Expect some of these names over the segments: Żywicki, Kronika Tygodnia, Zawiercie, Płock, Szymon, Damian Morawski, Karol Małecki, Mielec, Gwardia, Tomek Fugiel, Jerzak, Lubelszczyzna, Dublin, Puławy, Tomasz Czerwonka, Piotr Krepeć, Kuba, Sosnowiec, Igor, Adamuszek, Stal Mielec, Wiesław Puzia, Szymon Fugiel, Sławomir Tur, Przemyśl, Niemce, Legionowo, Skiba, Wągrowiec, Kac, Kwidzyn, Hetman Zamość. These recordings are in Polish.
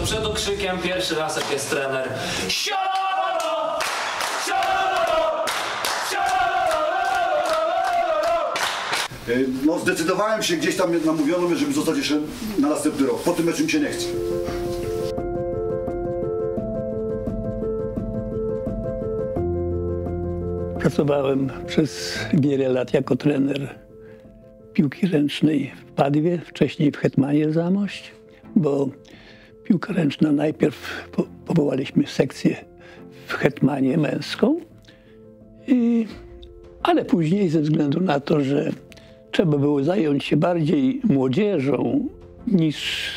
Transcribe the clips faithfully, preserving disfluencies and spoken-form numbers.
do przodu krzykiem, pierwszy raz jak jest trener. Siadoro! Siadoro! Siadoro! No zdecydowałem się, gdzieś tam namówiono, żeby zostać jeszcze na następny rok. Po tym meczu mi się nie chce. Pracowałem przez wiele lat jako trener piłki ręcznej w Padwie, wcześniej w Hetmanie Zamość, bo piłka ręczna najpierw po, powołaliśmy sekcję w Hetmanie męską, i, ale później ze względu na to, że trzeba było zająć się bardziej młodzieżą niż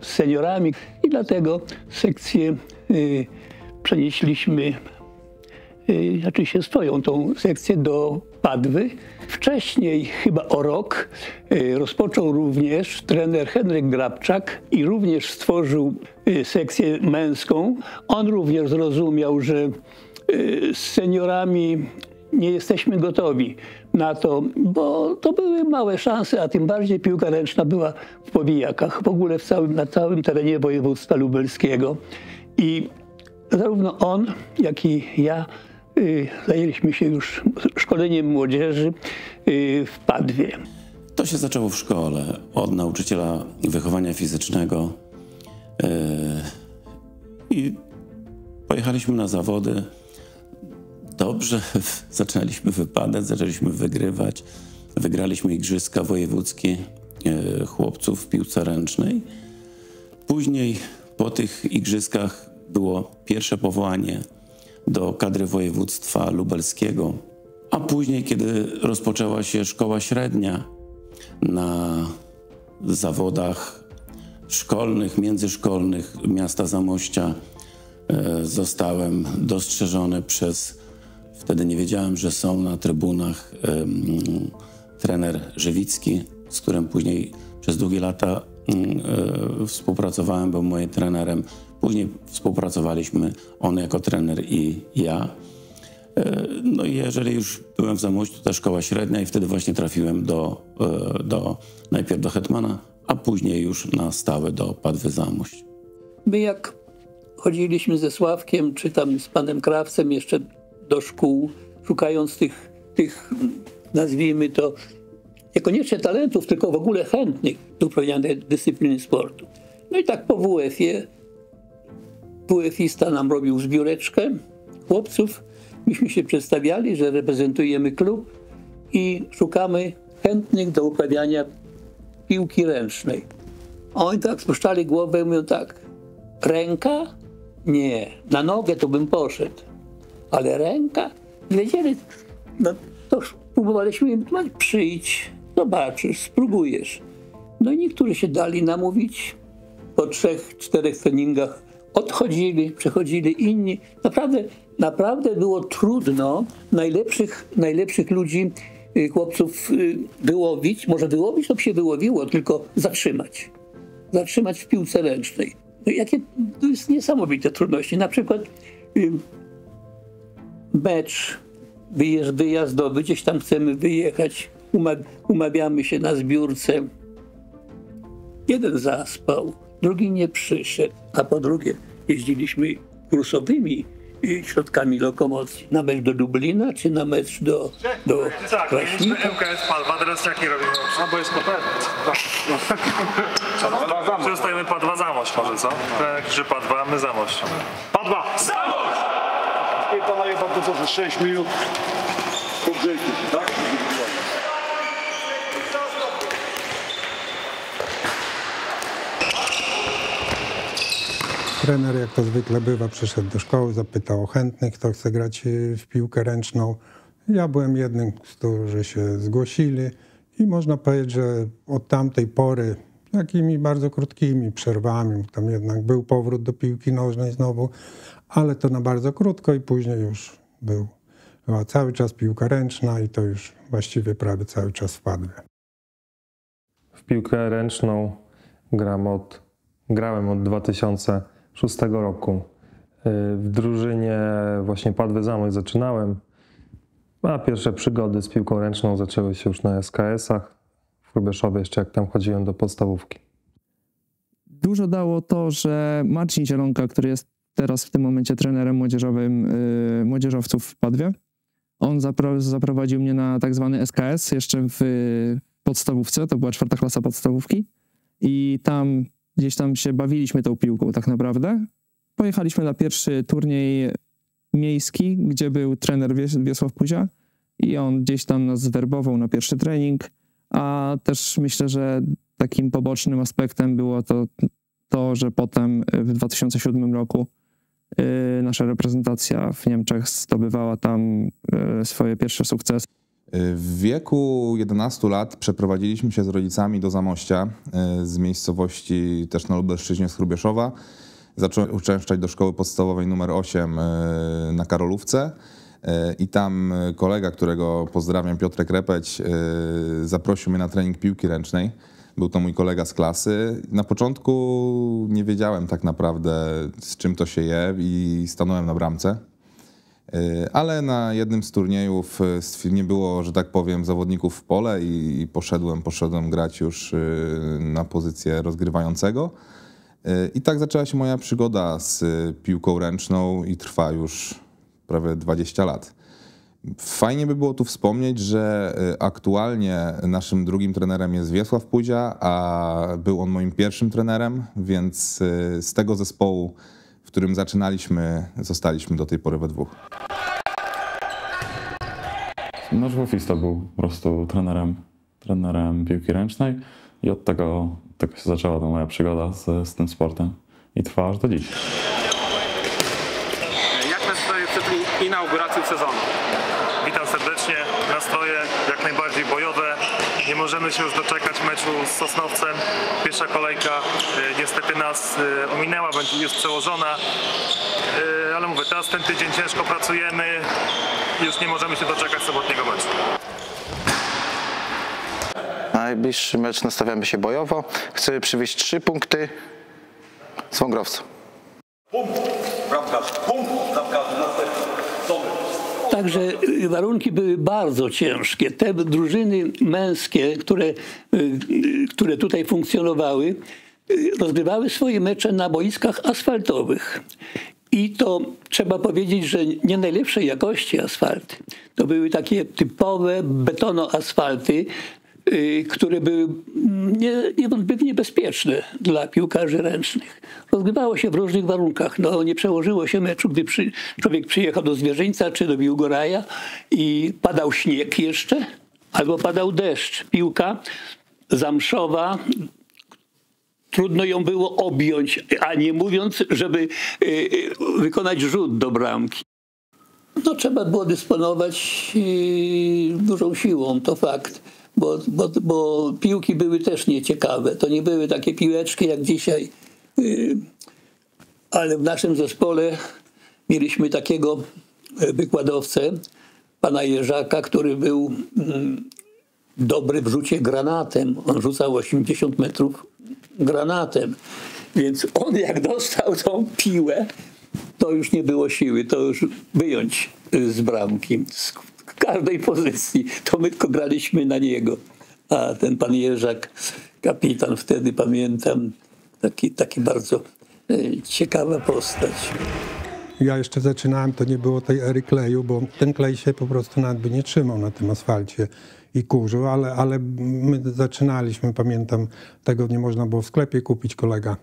seniorami i dlatego sekcję y, przenieśliśmy znaczy się swoją tą sekcję do Padwy. Wcześniej, chyba o rok, rozpoczął również trener Henryk Grabczak i również stworzył sekcję męską. On również zrozumiał, że z seniorami nie jesteśmy gotowi na to, bo to były małe szanse, a tym bardziej piłka ręczna była w powijakach, w ogóle w całym, na całym terenie województwa lubelskiego. I zarówno on, jak i ja zajęliśmy się już szkoleniem młodzieży w Padwie. To się zaczęło w szkole od nauczyciela wychowania fizycznego i pojechaliśmy na zawody. Dobrze, zaczęliśmy wypadać, zaczęliśmy wygrywać. Wygraliśmy igrzyska wojewódzkie chłopców w piłce ręcznej. Później po tych igrzyskach było pierwsze powołanie do kadry województwa lubelskiego, a później, kiedy rozpoczęła się szkoła średnia, na zawodach szkolnych, międzyszkolnych miasta Zamościa zostałem dostrzeżony przez, wtedy nie wiedziałem, że są na trybunach, trener Żywicki, z którym później przez długie lata współpracowałem, był moim trenerem. Później współpracowaliśmy, on jako trener i ja. No i jeżeli już byłem w Zamościu, to ta szkoła średnia i wtedy właśnie trafiłem do, do, najpierw do Hetmana, a później już na stałe do Padwy Zamość. My jak chodziliśmy ze Sławkiem, czy tam z panem Krawcem jeszcze do szkół, szukając tych, tych nazwijmy to, niekoniecznie talentów, tylko w ogóle chętnych do uprawiania dyscypliny sportu. No i tak po wuefie, wuefista nam robił zbióreczkę chłopców. Myśmy się przedstawiali, że reprezentujemy klub i szukamy chętnych do uprawiania piłki ręcznej. A oni tak spuszczali głowę i mówią tak, ręka? Nie, na nogę to bym poszedł, ale ręka? Wiedzieli, no to próbowaliśmy im tłumaczyć, przyjdź, zobaczysz, spróbujesz. No i niektórzy się dali namówić, po trzech, czterech treningach odchodzili, przechodzili inni. Naprawdę, naprawdę było trudno najlepszych, najlepszych ludzi, chłopców wyłowić. Może wyłowić, to się wyłowiło, tylko zatrzymać. Zatrzymać w piłce ręcznej. No jakie, to jest niesamowite trudności. Na przykład mecz wyjazdowy, gdzieś tam chcemy wyjechać, umawiamy się na zbiórce. Jeden zaspał, drugi nie przyszedł, a po drugie jeździliśmy kursowymi środkami lokomocji na mecz do Dublina, czy na mecz do do Tak, mieliśmy M K S Padwa, teraz jak nie robimy? A bo jest koperta. No. Przestajemy Padwa Zamość może, co? Tak, że Padwa, my Zamość. Padwa Zamość! I panowie, pan to co, sześć minut podrzejki, tak? Trener, jak to zwykle bywa, przyszedł do szkoły, zapytał o chętnych, kto chce grać w piłkę ręczną. Ja byłem jednym, którzy się zgłosili i można powiedzieć, że od tamtej pory, takimi bardzo krótkimi przerwami, tam jednak był powrót do piłki nożnej znowu, ale to na bardzo krótko i później już był, była cały czas piłka ręczna i to już właściwie prawie cały czas w Padwie. W piłkę ręczną gram od, grałem od dwa tysiące szóstego roku. W drużynie właśnie Padwy Zamość zaczynałem, a pierwsze przygody z piłką ręczną zaczęły się już na S K S-ach w Hrubieszowie, jeszcze jak tam chodziłem do podstawówki. Dużo dało to, że Marcin Zielonka, który jest teraz w tym momencie trenerem młodzieżowym yy, młodzieżowców w Padwie, on zapro, zaprowadził mnie na tak zwany S K S jeszcze w podstawówce, to była czwarta klasa podstawówki i tam gdzieś tam się bawiliśmy tą piłką tak naprawdę. Pojechaliśmy na pierwszy turniej miejski, gdzie był trener Wies- Wiesław Puzia i on gdzieś tam nas zwerbował na pierwszy trening, a też myślę, że takim pobocznym aspektem było to, to że potem w dwa tysiące siódmym roku yy, nasza reprezentacja w Niemczech zdobywała tam yy, swoje pierwsze sukcesy. W wieku jedenastu lat przeprowadziliśmy się z rodzicami do Zamościa, yy, z miejscowości też na Lubelszczyźnie z Hrubieszowa. Zacząłem uczęszczać do Szkoły Podstawowej nr osiem yy, na Karolówce. I tam kolega, którego pozdrawiam, Piotr Krepeć, zaprosił mnie na trening piłki ręcznej. Był to mój kolega z klasy. Na początku nie wiedziałem tak naprawdę, z czym to się je i stanąłem na bramce. Ale na jednym z turniejów nie było, że tak powiem, zawodników w pole i poszedłem, poszedłem grać już na pozycję rozgrywającego. I tak zaczęła się moja przygoda z piłką ręczną i trwa już prawie dwadzieścia lat. Fajnie by było tu wspomnieć, że aktualnie naszym drugim trenerem jest Wiesław Puzia, a był on moim pierwszym trenerem, więc z tego zespołu, w którym zaczynaliśmy, zostaliśmy do tej pory we dwóch. Nasz łofista był po prostu trenerem, trenerem piłki ręcznej i od tego, tego się zaczęła ta moja przygoda z, z tym sportem i trwa aż do dziś. Inaugurację sezonu. Witam serdecznie, nastroje jak najbardziej bojowe. Nie możemy się już doczekać meczu z Sosnowcem. Pierwsza kolejka niestety nas ominęła, będzie jest przełożona. Ale mówię, teraz ten tydzień ciężko pracujemy. Już nie możemy się doczekać sobotniego meczu. Najbliższy mecz nastawiamy się bojowo. Chcemy przywieźć trzy punkty z Wągrowca. Punkt, bramkarz, punkt, bramkarz, następny. Także warunki były bardzo ciężkie. Te drużyny męskie, które, które tutaj funkcjonowały, rozgrywały swoje mecze na boiskach asfaltowych. I to trzeba powiedzieć, że nie najlepszej jakości asfalty. To były takie typowe betonoasfalty, które były niewątpliwie niebezpieczne dla piłkarzy ręcznych. Rozgrywało się w różnych warunkach. No, nie przełożyło się meczu, gdy przy, człowiek przyjechał do Zwierzyńca czy do Biłgoraja i padał śnieg jeszcze, albo padał deszcz. Piłka zamszowa, trudno ją było objąć, a nie mówiąc, żeby wykonać rzut do bramki. No, trzeba było dysponować dużą siłą, to fakt. Bo, bo, bo piłki były też nieciekawe. To nie były takie piłeczki jak dzisiaj. Ale w naszym zespole mieliśmy takiego wykładowcę, pana Jerzaka, który był dobry w rzucie granatem. On rzucał osiemdziesiąt metrów granatem. Więc on jak dostał tą piłę, to już nie było siły. To już wyjąć z bramki. W każdej pozycji. To my tylko graliśmy na niego. A ten pan Jerzak, kapitan wtedy, pamiętam, taki, taki bardzo ciekawa postać. Ja jeszcze zaczynałem, to nie było tej ery kleju, bo ten klej się po prostu nawet by nie trzymał na tym asfalcie i kurzu, ale, ale my zaczynaliśmy, pamiętam, tego nie można było w sklepie kupić, kolega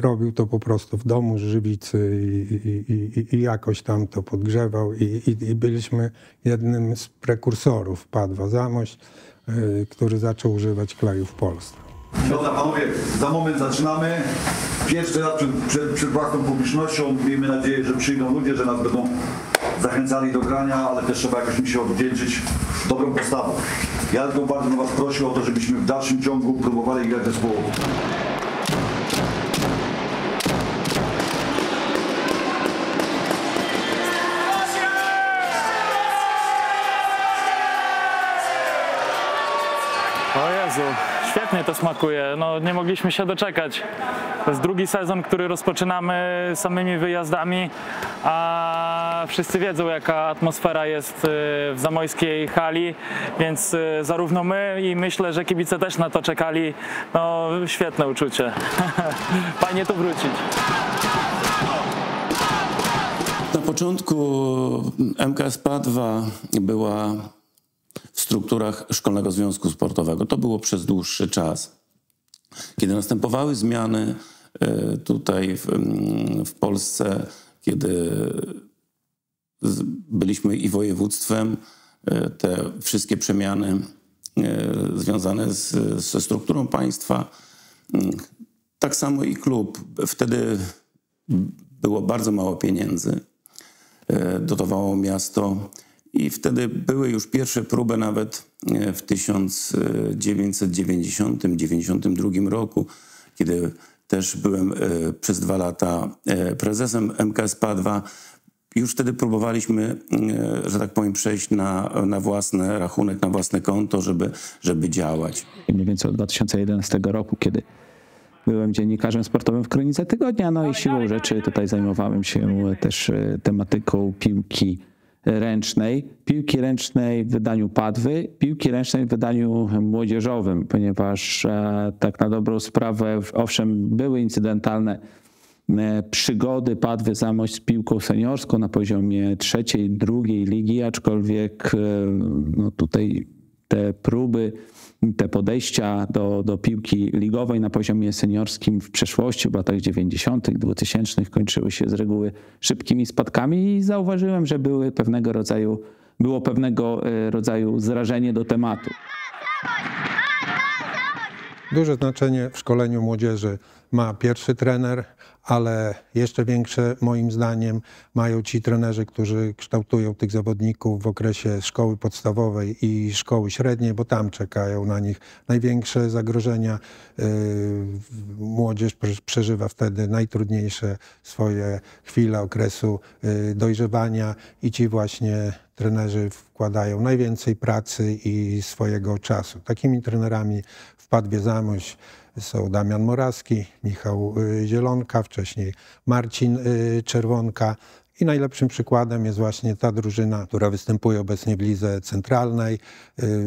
robił to po prostu w domu z żywicy i, i, i, i jakoś tam to podgrzewał i, i, i byliśmy jednym z prekursorów Padwa Zamość, y, który zaczął używać kleju w Polsce. Dobra panowie, za moment zaczynamy. Pierwszy raz przed, przed, przed własną publicznością. Miejmy nadzieję, że przyjdą ludzie, że nas będą zachęcali do grania, ale też trzeba jakoś mi się odwdzięczyć dobrą postawą. Ja tylko bardzo na was prosił o to, żebyśmy w dalszym ciągu próbowali grać zespołowo. O Jezu, świetnie to smakuje. No, nie mogliśmy się doczekać. To jest drugi sezon, który rozpoczynamy samymi wyjazdami, a wszyscy wiedzą, jaka atmosfera jest w zamojskiej hali, więc zarówno my i myślę, że kibice też na to czekali. No, świetne uczucie. Fajnie tu wrócić. Na początku M K S Padwa była w strukturach Szkolnego Związku Sportowego. To było przez dłuższy czas. Kiedy następowały zmiany tutaj w, w Polsce, kiedy byliśmy i województwem, te wszystkie przemiany związane z, ze strukturą państwa, tak samo i klub. Wtedy było bardzo mało pieniędzy, dotowało miasto. I wtedy były już pierwsze próby, nawet w tysiąc dziewięćset dziewięćdziesiątym, dziewięćdziesiątym drugim roku, kiedy też byłem przez dwa lata prezesem M K S Padwa. Już wtedy próbowaliśmy, że tak powiem, przejść na, na własny rachunek, na własne konto, żeby, żeby działać. I mniej więcej od dwa tysiące jedenastego roku, kiedy byłem dziennikarzem sportowym w Kronice Tygodnia, no i siłą rzeczy tutaj zajmowałem się też tematyką piłki ręcznej, piłki ręcznej w wydaniu Padwy, piłki ręcznej w wydaniu młodzieżowym, ponieważ e, tak na dobrą sprawę, owszem, były incydentalne e, przygody Padwy Zamość z piłką seniorską na poziomie trzeciej, drugiej ligi, aczkolwiek e, no tutaj te próby, te podejścia do, do piłki ligowej na poziomie seniorskim w przeszłości, w latach dziewięćdziesiątych, dwutysięcznych kończyły się z reguły szybkimi spadkami i zauważyłem, że były pewnego rodzaju, było pewnego rodzaju zrażenie do tematu. Duże znaczenie w szkoleniu młodzieży ma pierwszy trener, ale jeszcze większe moim zdaniem mają ci trenerzy, którzy kształtują tych zawodników w okresie szkoły podstawowej i szkoły średniej, bo tam czekają na nich największe zagrożenia. Młodzież przeżywa wtedy najtrudniejsze swoje chwile okresu dojrzewania i ci właśnie trenerzy wkładają najwięcej pracy i swojego czasu. Takimi trenerami w Padwie Zamość są Damian Morawski, Michał Zielonka, wcześniej Marcin Czerwonka. I najlepszym przykładem jest właśnie ta drużyna, która występuje obecnie w Lidze Centralnej.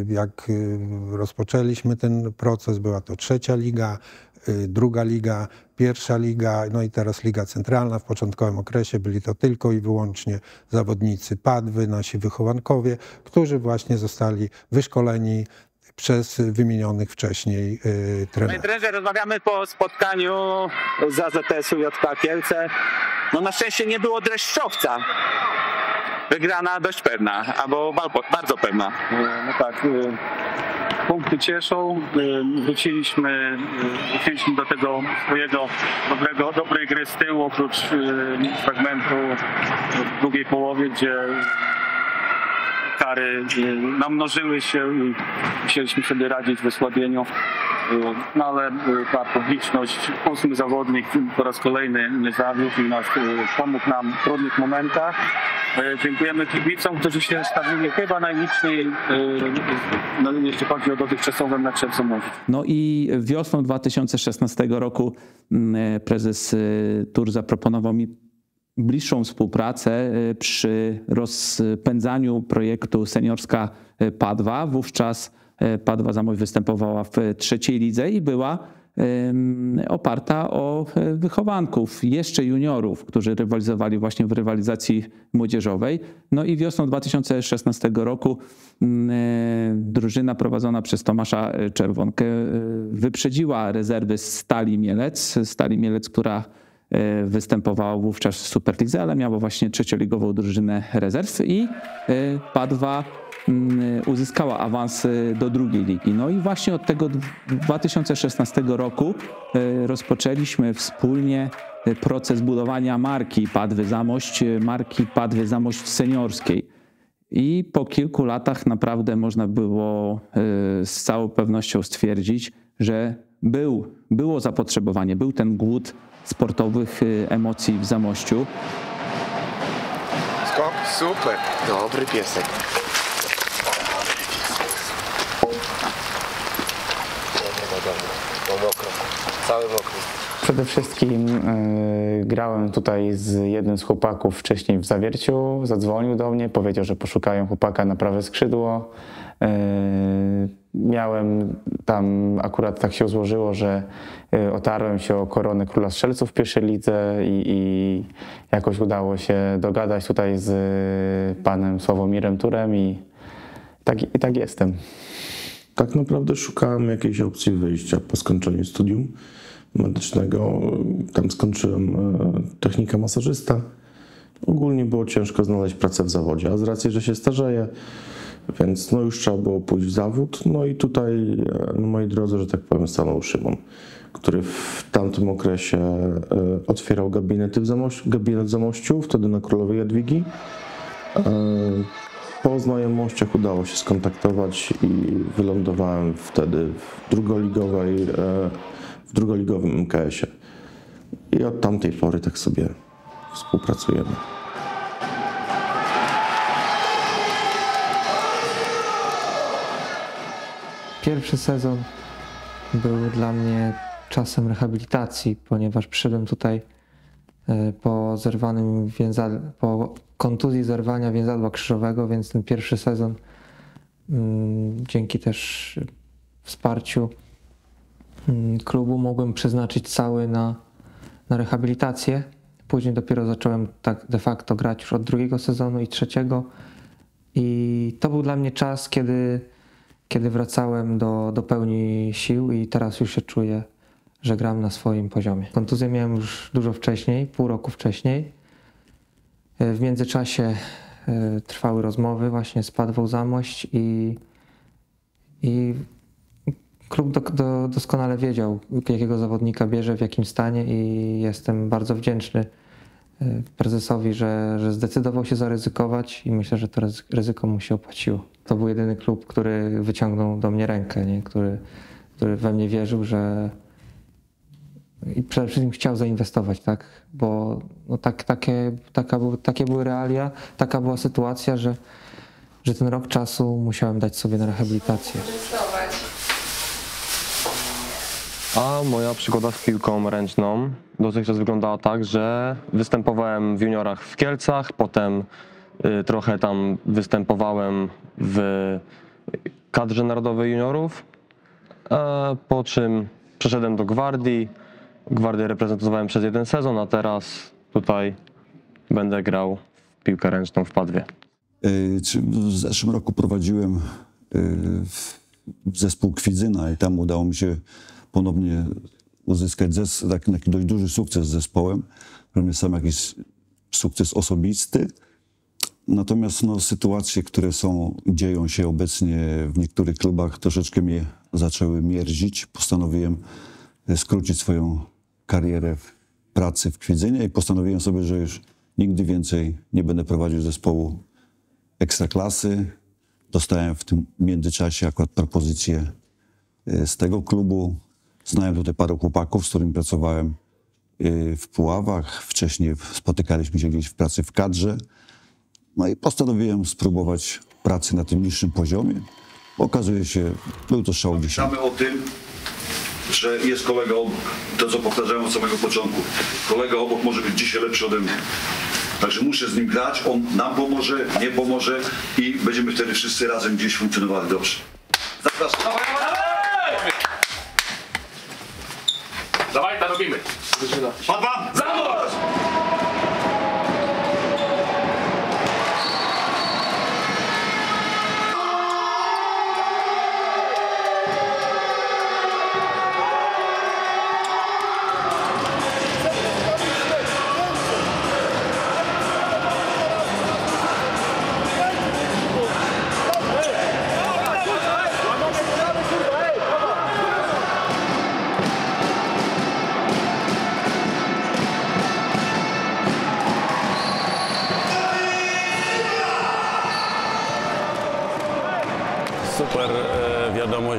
Jak rozpoczęliśmy ten proces, była to trzecia liga, druga liga, pierwsza liga, no i teraz Liga Centralna. W początkowym okresie byli to tylko i wyłącznie zawodnicy Padwy, nasi wychowankowie, którzy właśnie zostali wyszkoleni przez wymienionych wcześniej y, trenerów. Trenerze, rozmawiamy po spotkaniu z A Z S-u J K Kielce. No na szczęście nie było dreszczowca. Wygrana dość pewna, albo bardzo pewna. No tak, y, punkty cieszą. Y, wróciliśmy, y, wróciliśmy do tego swojego dobrego, dobrej gry z tyłu, oprócz y, fragmentu w drugiej połowie, gdzie kary namnożyły się i musieliśmy sobie radzić w osłabieniu, no ale ta publiczność, ósmy zawodnik po raz kolejny nie zawiódł i nas pomógł nam w trudnych momentach. Dziękujemy kibicom, którzy się stawili chyba najliczniej, no, jeśli chodzi o dotychczasowe mecze w Zamościu. No i wiosną dwa tysiące szesnastego roku prezes Tur zaproponował mi bliższą współpracę przy rozpędzaniu projektu Seniorska Padwa. Wówczas Padwa Zamość występowała w trzeciej lidze i była oparta o wychowanków, jeszcze juniorów, którzy rywalizowali właśnie w rywalizacji młodzieżowej. No i wiosną dwa tysiące szesnastego roku drużyna prowadzona przez Tomasza Czerwonkę wyprzedziła rezerwy Stali Mielec, Stali Mielec, która występowała wówczas w Superlidze, ale miała właśnie trzecioligową drużynę rezerw i Padwa uzyskała awans do drugiej ligi. No i właśnie od tego dwa tysiące szesnastego roku rozpoczęliśmy wspólnie proces budowania marki Padwy Zamość, marki Padwy Zamość seniorskiej. I po kilku latach naprawdę można było z całą pewnością stwierdzić, że był, było zapotrzebowanie, był ten głód sportowych emocji w Zamościu. Skok, super, dobry piesek. Dobry piesek. Dobry, dobry. w całym okresie? Przede wszystkim y, grałem tutaj z jednym z chłopaków wcześniej w Zawierciu, zadzwonił do mnie, powiedział, że poszukają chłopaka na prawe skrzydło. Y, miałem tam, akurat tak się złożyło, że y, otarłem się o koronę Króla Strzelców w pierwszej lidze i, i jakoś udało się dogadać tutaj z y, panem Sławomirem Turem i tak, i tak jestem. Tak naprawdę szukałem jakiejś opcji wyjścia po skończeniu studium medycznego. Tam skończyłem technikę masażysta. Ogólnie było ciężko znaleźć pracę w zawodzie, a z racji, że się starzeję, więc no już trzeba było pójść w zawód. No i tutaj, no moi drodzy, że tak powiem, stanął Szymon, który w tamtym okresie otwierał gabinety w Zamościu, gabinet w Zamościu, wtedy na Królowej Jadwigi. Po znajomościach udało się skontaktować i wylądowałem wtedy w drugoligowej w drugoligowym M K S-ie i od tamtej pory tak sobie współpracujemy. Pierwszy sezon był dla mnie czasem rehabilitacji, ponieważ przyszedłem tutaj po zerwanym więzadle, po kontuzji zerwania więzadła krzyżowego, więc ten pierwszy sezon dzięki też wsparciu klubu mogłem przeznaczyć cały na, na rehabilitację. Później dopiero zacząłem tak de facto grać już od drugiego sezonu i trzeciego. I to był dla mnie czas, kiedy, kiedy wracałem do, do pełni sił i teraz już się czuję, że gram na swoim poziomie. Kontuzję miałem już dużo wcześniej, pół roku wcześniej. W międzyczasie trwały rozmowy właśnie z Padwą Zamość i, i klub do, do, doskonale wiedział, jakiego zawodnika bierze, w jakim stanie i jestem bardzo wdzięczny prezesowi, że, że zdecydował się zaryzykować i myślę, że to ryzyko mu się opłaciło. To był jedyny klub, który wyciągnął do mnie rękę, nie? Który, który we mnie wierzył, że i przede wszystkim chciał zainwestować, tak? Bo no tak, takie, taka był, takie były realia, taka była sytuacja, że, że ten rok czasu musiałem dać sobie na rehabilitację. A moja przygoda z piłką ręczną dotychczas wyglądała tak, że występowałem w juniorach w Kielcach, potem y, trochę tam występowałem w kadrze narodowej juniorów, a po czym przeszedłem do Gwardii. Gwardię reprezentowałem przez jeden sezon, a teraz tutaj będę grał w piłkę ręczną w Padwie. W zeszłym roku prowadziłem zespół Kwidzyna i tam udało mi się ponownie uzyskać taki, taki dość duży sukces z zespołem. Pewnie sam jakiś sukces osobisty. Natomiast no, sytuacje, które są, dzieją się obecnie w niektórych klubach, troszeczkę mnie zaczęły mierzić. Postanowiłem skrócić swoją karierę w pracy w Kwidzynie i postanowiłem sobie, że już nigdy więcej nie będę prowadził zespołu ekstraklasy. Dostałem w tym międzyczasie akurat propozycję z tego klubu. Znałem tutaj paru chłopaków, z którymi pracowałem w Puławach. Wcześniej spotykaliśmy się gdzieś w pracy w kadrze. No i postanowiłem spróbować pracy na tym niższym poziomie. Okazuje się, był to szał dzisiaj. Pamiętamy o tym, że jest kolega obok, to co powtarzałem od samego początku. Kolega obok może być dzisiaj lepszy ode mnie. Także muszę z nim grać, on nam pomoże, nie pomoże i będziemy wtedy wszyscy razem gdzieś funkcjonowali dobrze. Zapraszam. Dawaj, dawaj, dawaj, to robimy. Padwa, Zamość!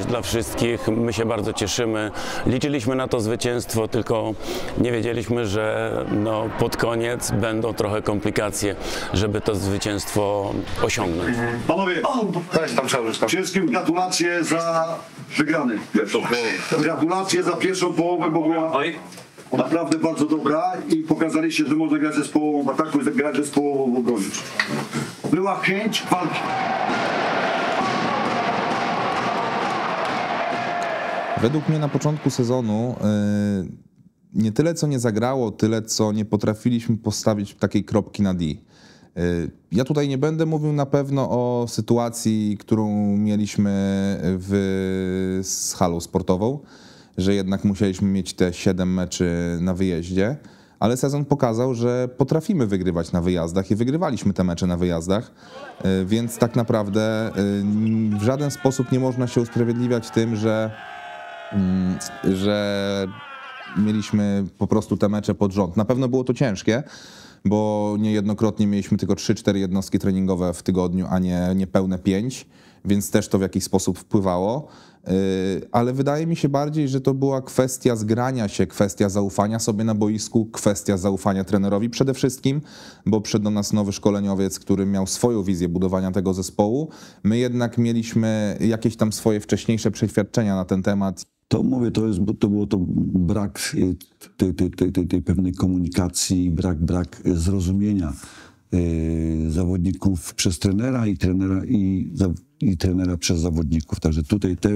radość dla wszystkich, my się bardzo cieszymy. Liczyliśmy na to zwycięstwo, tylko nie wiedzieliśmy, że no, pod koniec będą trochę komplikacje, żeby to zwycięstwo osiągnąć. Panowie, wszystkim gratulacje za wygrany. Gratulacje za pierwszą połowę, bo była naprawdę bardzo dobra i pokazaliście, że można grać zespołową w ataku i grać zespołową w obronie. Była chęć walki. Według mnie na początku sezonu yy, nie tyle co nie zagrało, tyle co nie potrafiliśmy postawić takiej kropki na D. Yy, ja tutaj nie będę mówił na pewno o sytuacji, którą mieliśmy w, z halą sportową, że jednak musieliśmy mieć te siedem meczy na wyjeździe, ale sezon pokazał, że potrafimy wygrywać na wyjazdach i wygrywaliśmy te mecze na wyjazdach, yy, więc tak naprawdę yy, w żaden sposób nie można się usprawiedliwiać tym, że że mieliśmy po prostu te mecze pod rząd. Na pewno było to ciężkie, bo niejednokrotnie mieliśmy tylko trzy cztery jednostki treningowe w tygodniu, a nie, nie pełne pięć, więc też to w jakiś sposób wpływało. Ale wydaje mi się bardziej, że to była kwestia zgrania się, kwestia zaufania sobie na boisku, kwestia zaufania trenerowi przede wszystkim, bo przyszedł do nas nowy szkoleniowiec, który miał swoją wizję budowania tego zespołu. My jednak mieliśmy jakieś tam swoje wcześniejsze przeświadczenia na ten temat. To mówię, to, jest, to było to brak tej, tej, tej, tej, tej pewnej komunikacji, brak, brak zrozumienia yy, zawodników przez trenera i trenera i, i trenera przez zawodników. Także tutaj te,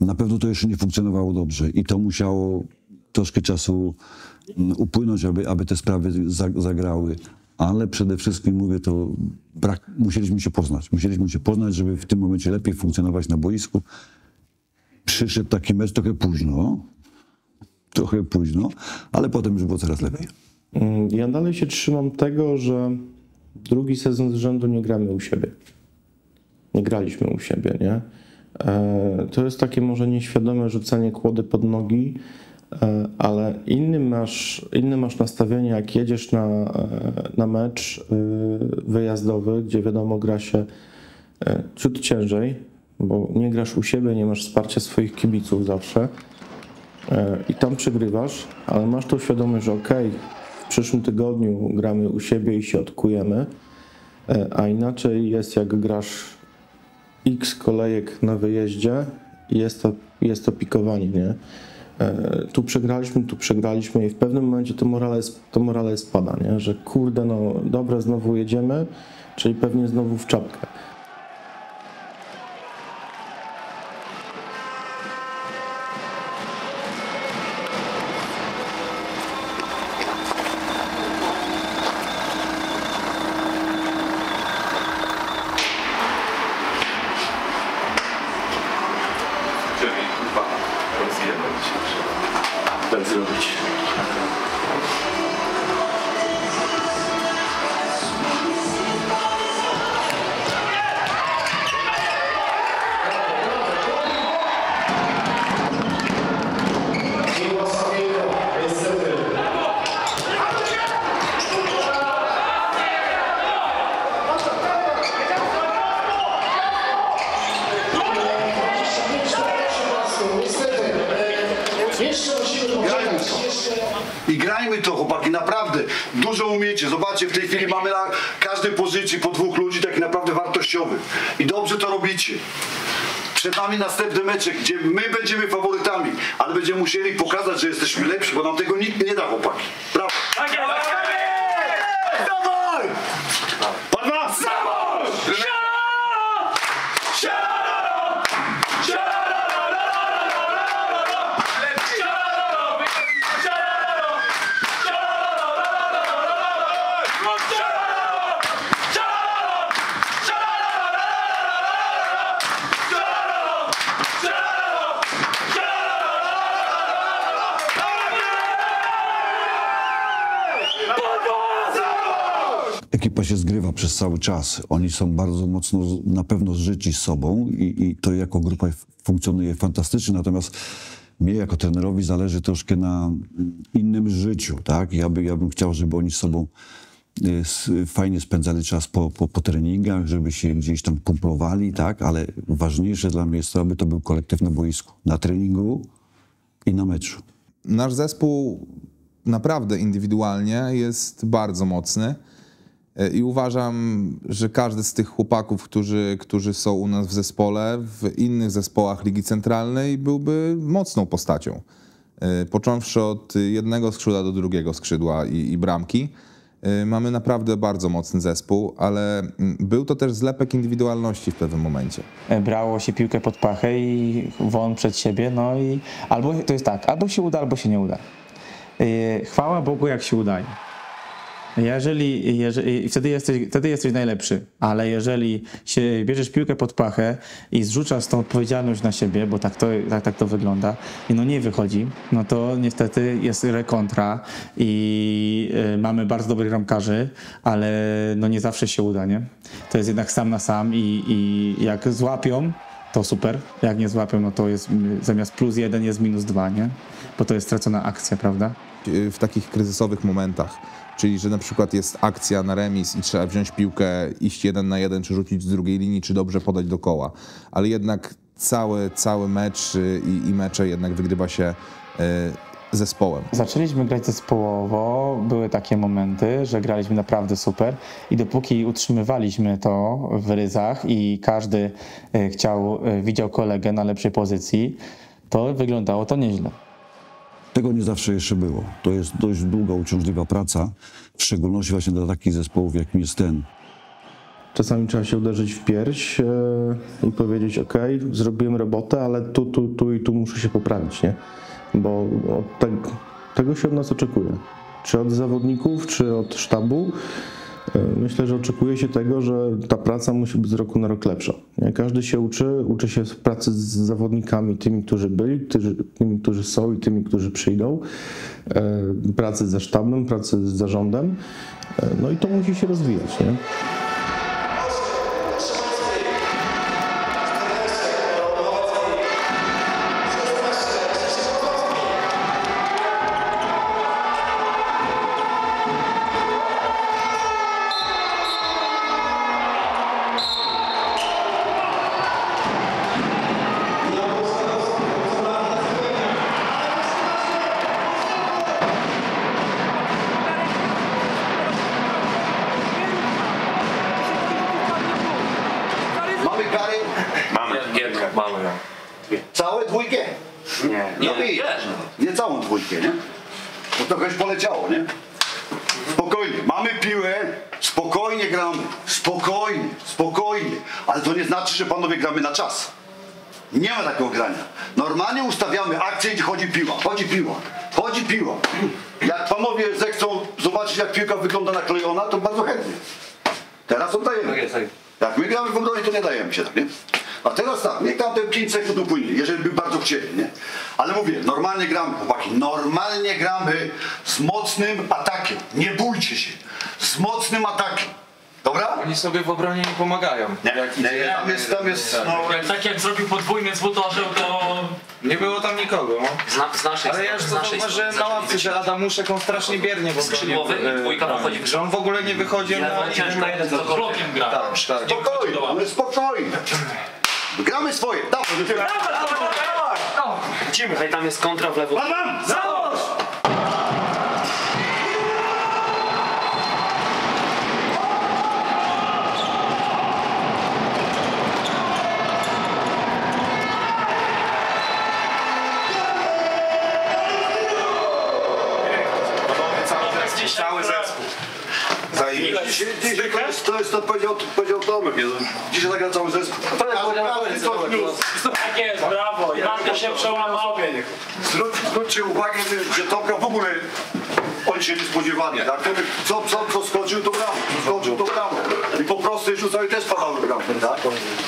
na pewno to jeszcze nie funkcjonowało dobrze i to musiało troszkę czasu upłynąć, aby, aby te sprawy zagrały. Ale przede wszystkim, mówię, to brak, musieliśmy się poznać. Musieliśmy się poznać, żeby w tym momencie lepiej funkcjonować na boisku. Przyszedł taki mecz trochę późno, trochę późno, ale potem już było coraz lepiej. Ja dalej się trzymam tego, że drugi sezon z rzędu nie gramy u siebie. Nie graliśmy u siebie, nie? To jest takie może nieświadome rzucanie kłody pod nogi, ale inny masz, inny masz nastawienie, jak jedziesz na, na mecz wyjazdowy, gdzie wiadomo gra się ciut ciężej, bo nie grasz u siebie, nie masz wsparcia swoich kibiców zawsze i tam przegrywasz, ale masz tą świadomość, że okej, w przyszłym tygodniu gramy u siebie i się odkujemy, a inaczej jest, jak grasz x kolejek na wyjeździe i jest to, jest to pikowanie, nie? Tu przegraliśmy, tu przegraliśmy i w pewnym momencie to morale, to morale spada, nie? Że kurde, no dobra, znowu jedziemy, czyli pewnie znowu w czapkę. I grajmy to, chłopaki, naprawdę dużo umiecie. Zobaczcie, w tej chwili mamy na każdej pozycji po dwóch ludzi, tak naprawdę wartościowych. I dobrze to robicie. Przed nami następny mecze, gdzie my będziemy faworytami, ale będziemy musieli pokazać, że jesteśmy lepsi, bo nam tego nikt nie da, chłopaki. Brawo! Ekipa się zgrywa przez cały czas. Oni są bardzo mocno na pewno zżyci z sobą i, i to jako grupa funkcjonuje fantastycznie. Natomiast mnie jako trenerowi zależy troszkę na innym życiu, tak? Ja, by, ja bym chciał, żeby oni z sobą fajnie spędzali czas po, po, po treningach, żeby się gdzieś tam kumplowali, tak? Ale ważniejsze dla mnie jest to, aby to był kolektyw na boisku, na treningu i na meczu. Nasz zespół naprawdę indywidualnie jest bardzo mocny i uważam, że każdy z tych chłopaków, którzy, którzy są u nas w zespole, w innych zespołach Ligi Centralnej byłby mocną postacią. Począwszy od jednego skrzydła do drugiego skrzydła i, i bramki. Mamy naprawdę bardzo mocny zespół, ale był to też zlepek indywidualności w pewnym momencie. Brało się piłkę pod pachę i won przed siebie, no i albo to jest tak, albo się uda, albo się nie uda. Chwała Bogu, jak się udaje. Jeżeli, jeżeli, wtedy, jesteś, wtedy jesteś najlepszy, ale jeżeli się bierzesz piłkę pod pachę i zrzucasz tą odpowiedzialność na siebie, bo tak to, tak, tak to wygląda i no nie wychodzi, no to niestety jest rekontra i y, mamy bardzo dobrych ramkarzy, ale no nie zawsze się uda, nie? To jest jednak sam na sam i, i jak złapią, to super, jak nie złapią, no to jest zamiast plus jeden jest minus dwa, nie? Bo to jest stracona akcja, prawda? W takich kryzysowych momentach, czyli że na przykład jest akcja na remis i trzeba wziąć piłkę, iść jeden na jeden, czy rzucić z drugiej linii, czy dobrze podać do koła. Ale jednak cały, cały mecz i, i mecze jednak wygrywa się y, zespołem. Zaczęliśmy grać zespołowo, były takie momenty, że graliśmy naprawdę super i dopóki utrzymywaliśmy to w ryzach i każdy chciał, widział kolegę na lepszej pozycji, to wyglądało to nieźle. Tego nie zawsze jeszcze było. To jest dość długa, uciążliwa praca, w szczególności właśnie dla takich zespołów, jakim jest ten. Czasami trzeba się uderzyć w pierś i powiedzieć, ok, zrobiłem robotę, ale tu, tu, tu i tu muszę się poprawić, nie? Bo od te, tego się od nas oczekuje. Czy od zawodników, czy od sztabu. Myślę, że oczekuje się tego, że ta praca musi być z roku na rok lepsza. Każdy się uczy, uczy się pracy z zawodnikami, tymi, którzy byli, tymi, którzy są i tymi, którzy przyjdą, pracy ze sztabem, pracy z zarządem, no i to musi się rozwijać, nie? Że panowie gramy na czas. Nie ma takiego grania. Normalnie ustawiamy akcję, gdzie chodzi piła, chodzi piła, chodzi piła. Jak panowie zechcą zobaczyć, jak piłka wygląda naklejona, to bardzo chętnie. Teraz oddajemy. Jak my gramy w obronie, to nie dajemy się tak, nie? A teraz tak, niech tam te pięć sekund upłynie, jeżeli by bardzo chcieli, nie? Ale mówię, normalnie gramy, chłopaki, normalnie gramy z mocnym atakiem. Nie bójcie się. Z mocnym atakiem. Dobra? Oni sobie w obronie nie pomagają. Nie, jak nie, nie, tam jest, tam jest, no, jak, tak jak zrobił podwójny z Butorzeł, to... Nie było tam nikogo. Zna, z naszej ale ja już zauważyłem na ławce, że Adamuszek on strasznie biernie w obronie. Dwójka pochodzi. Że on w ogóle nie wychodzi na... Z blokiem gra. Tak, tak. Spokojnie, ale spokojnie. Gramy swoje. Dawaj, dawaj, dawaj. Lecimy. Hej, tam jest kontra w lewo. Cały zespół. Dzisiaj, dzisiaj to, jest, to jest to powiedział, powiedział Tomek. Dzisiaj zagra cały zespół. To jest tak jest, brawo. Janka się przełamał. Zwróćcie uwagę, że Tomka w ogóle on się nie spodziewali. Tak? Co, co, co skoczył, to brawo. Skoczył, to brawo. I po prostu już rzucały też padały brawo. Tak?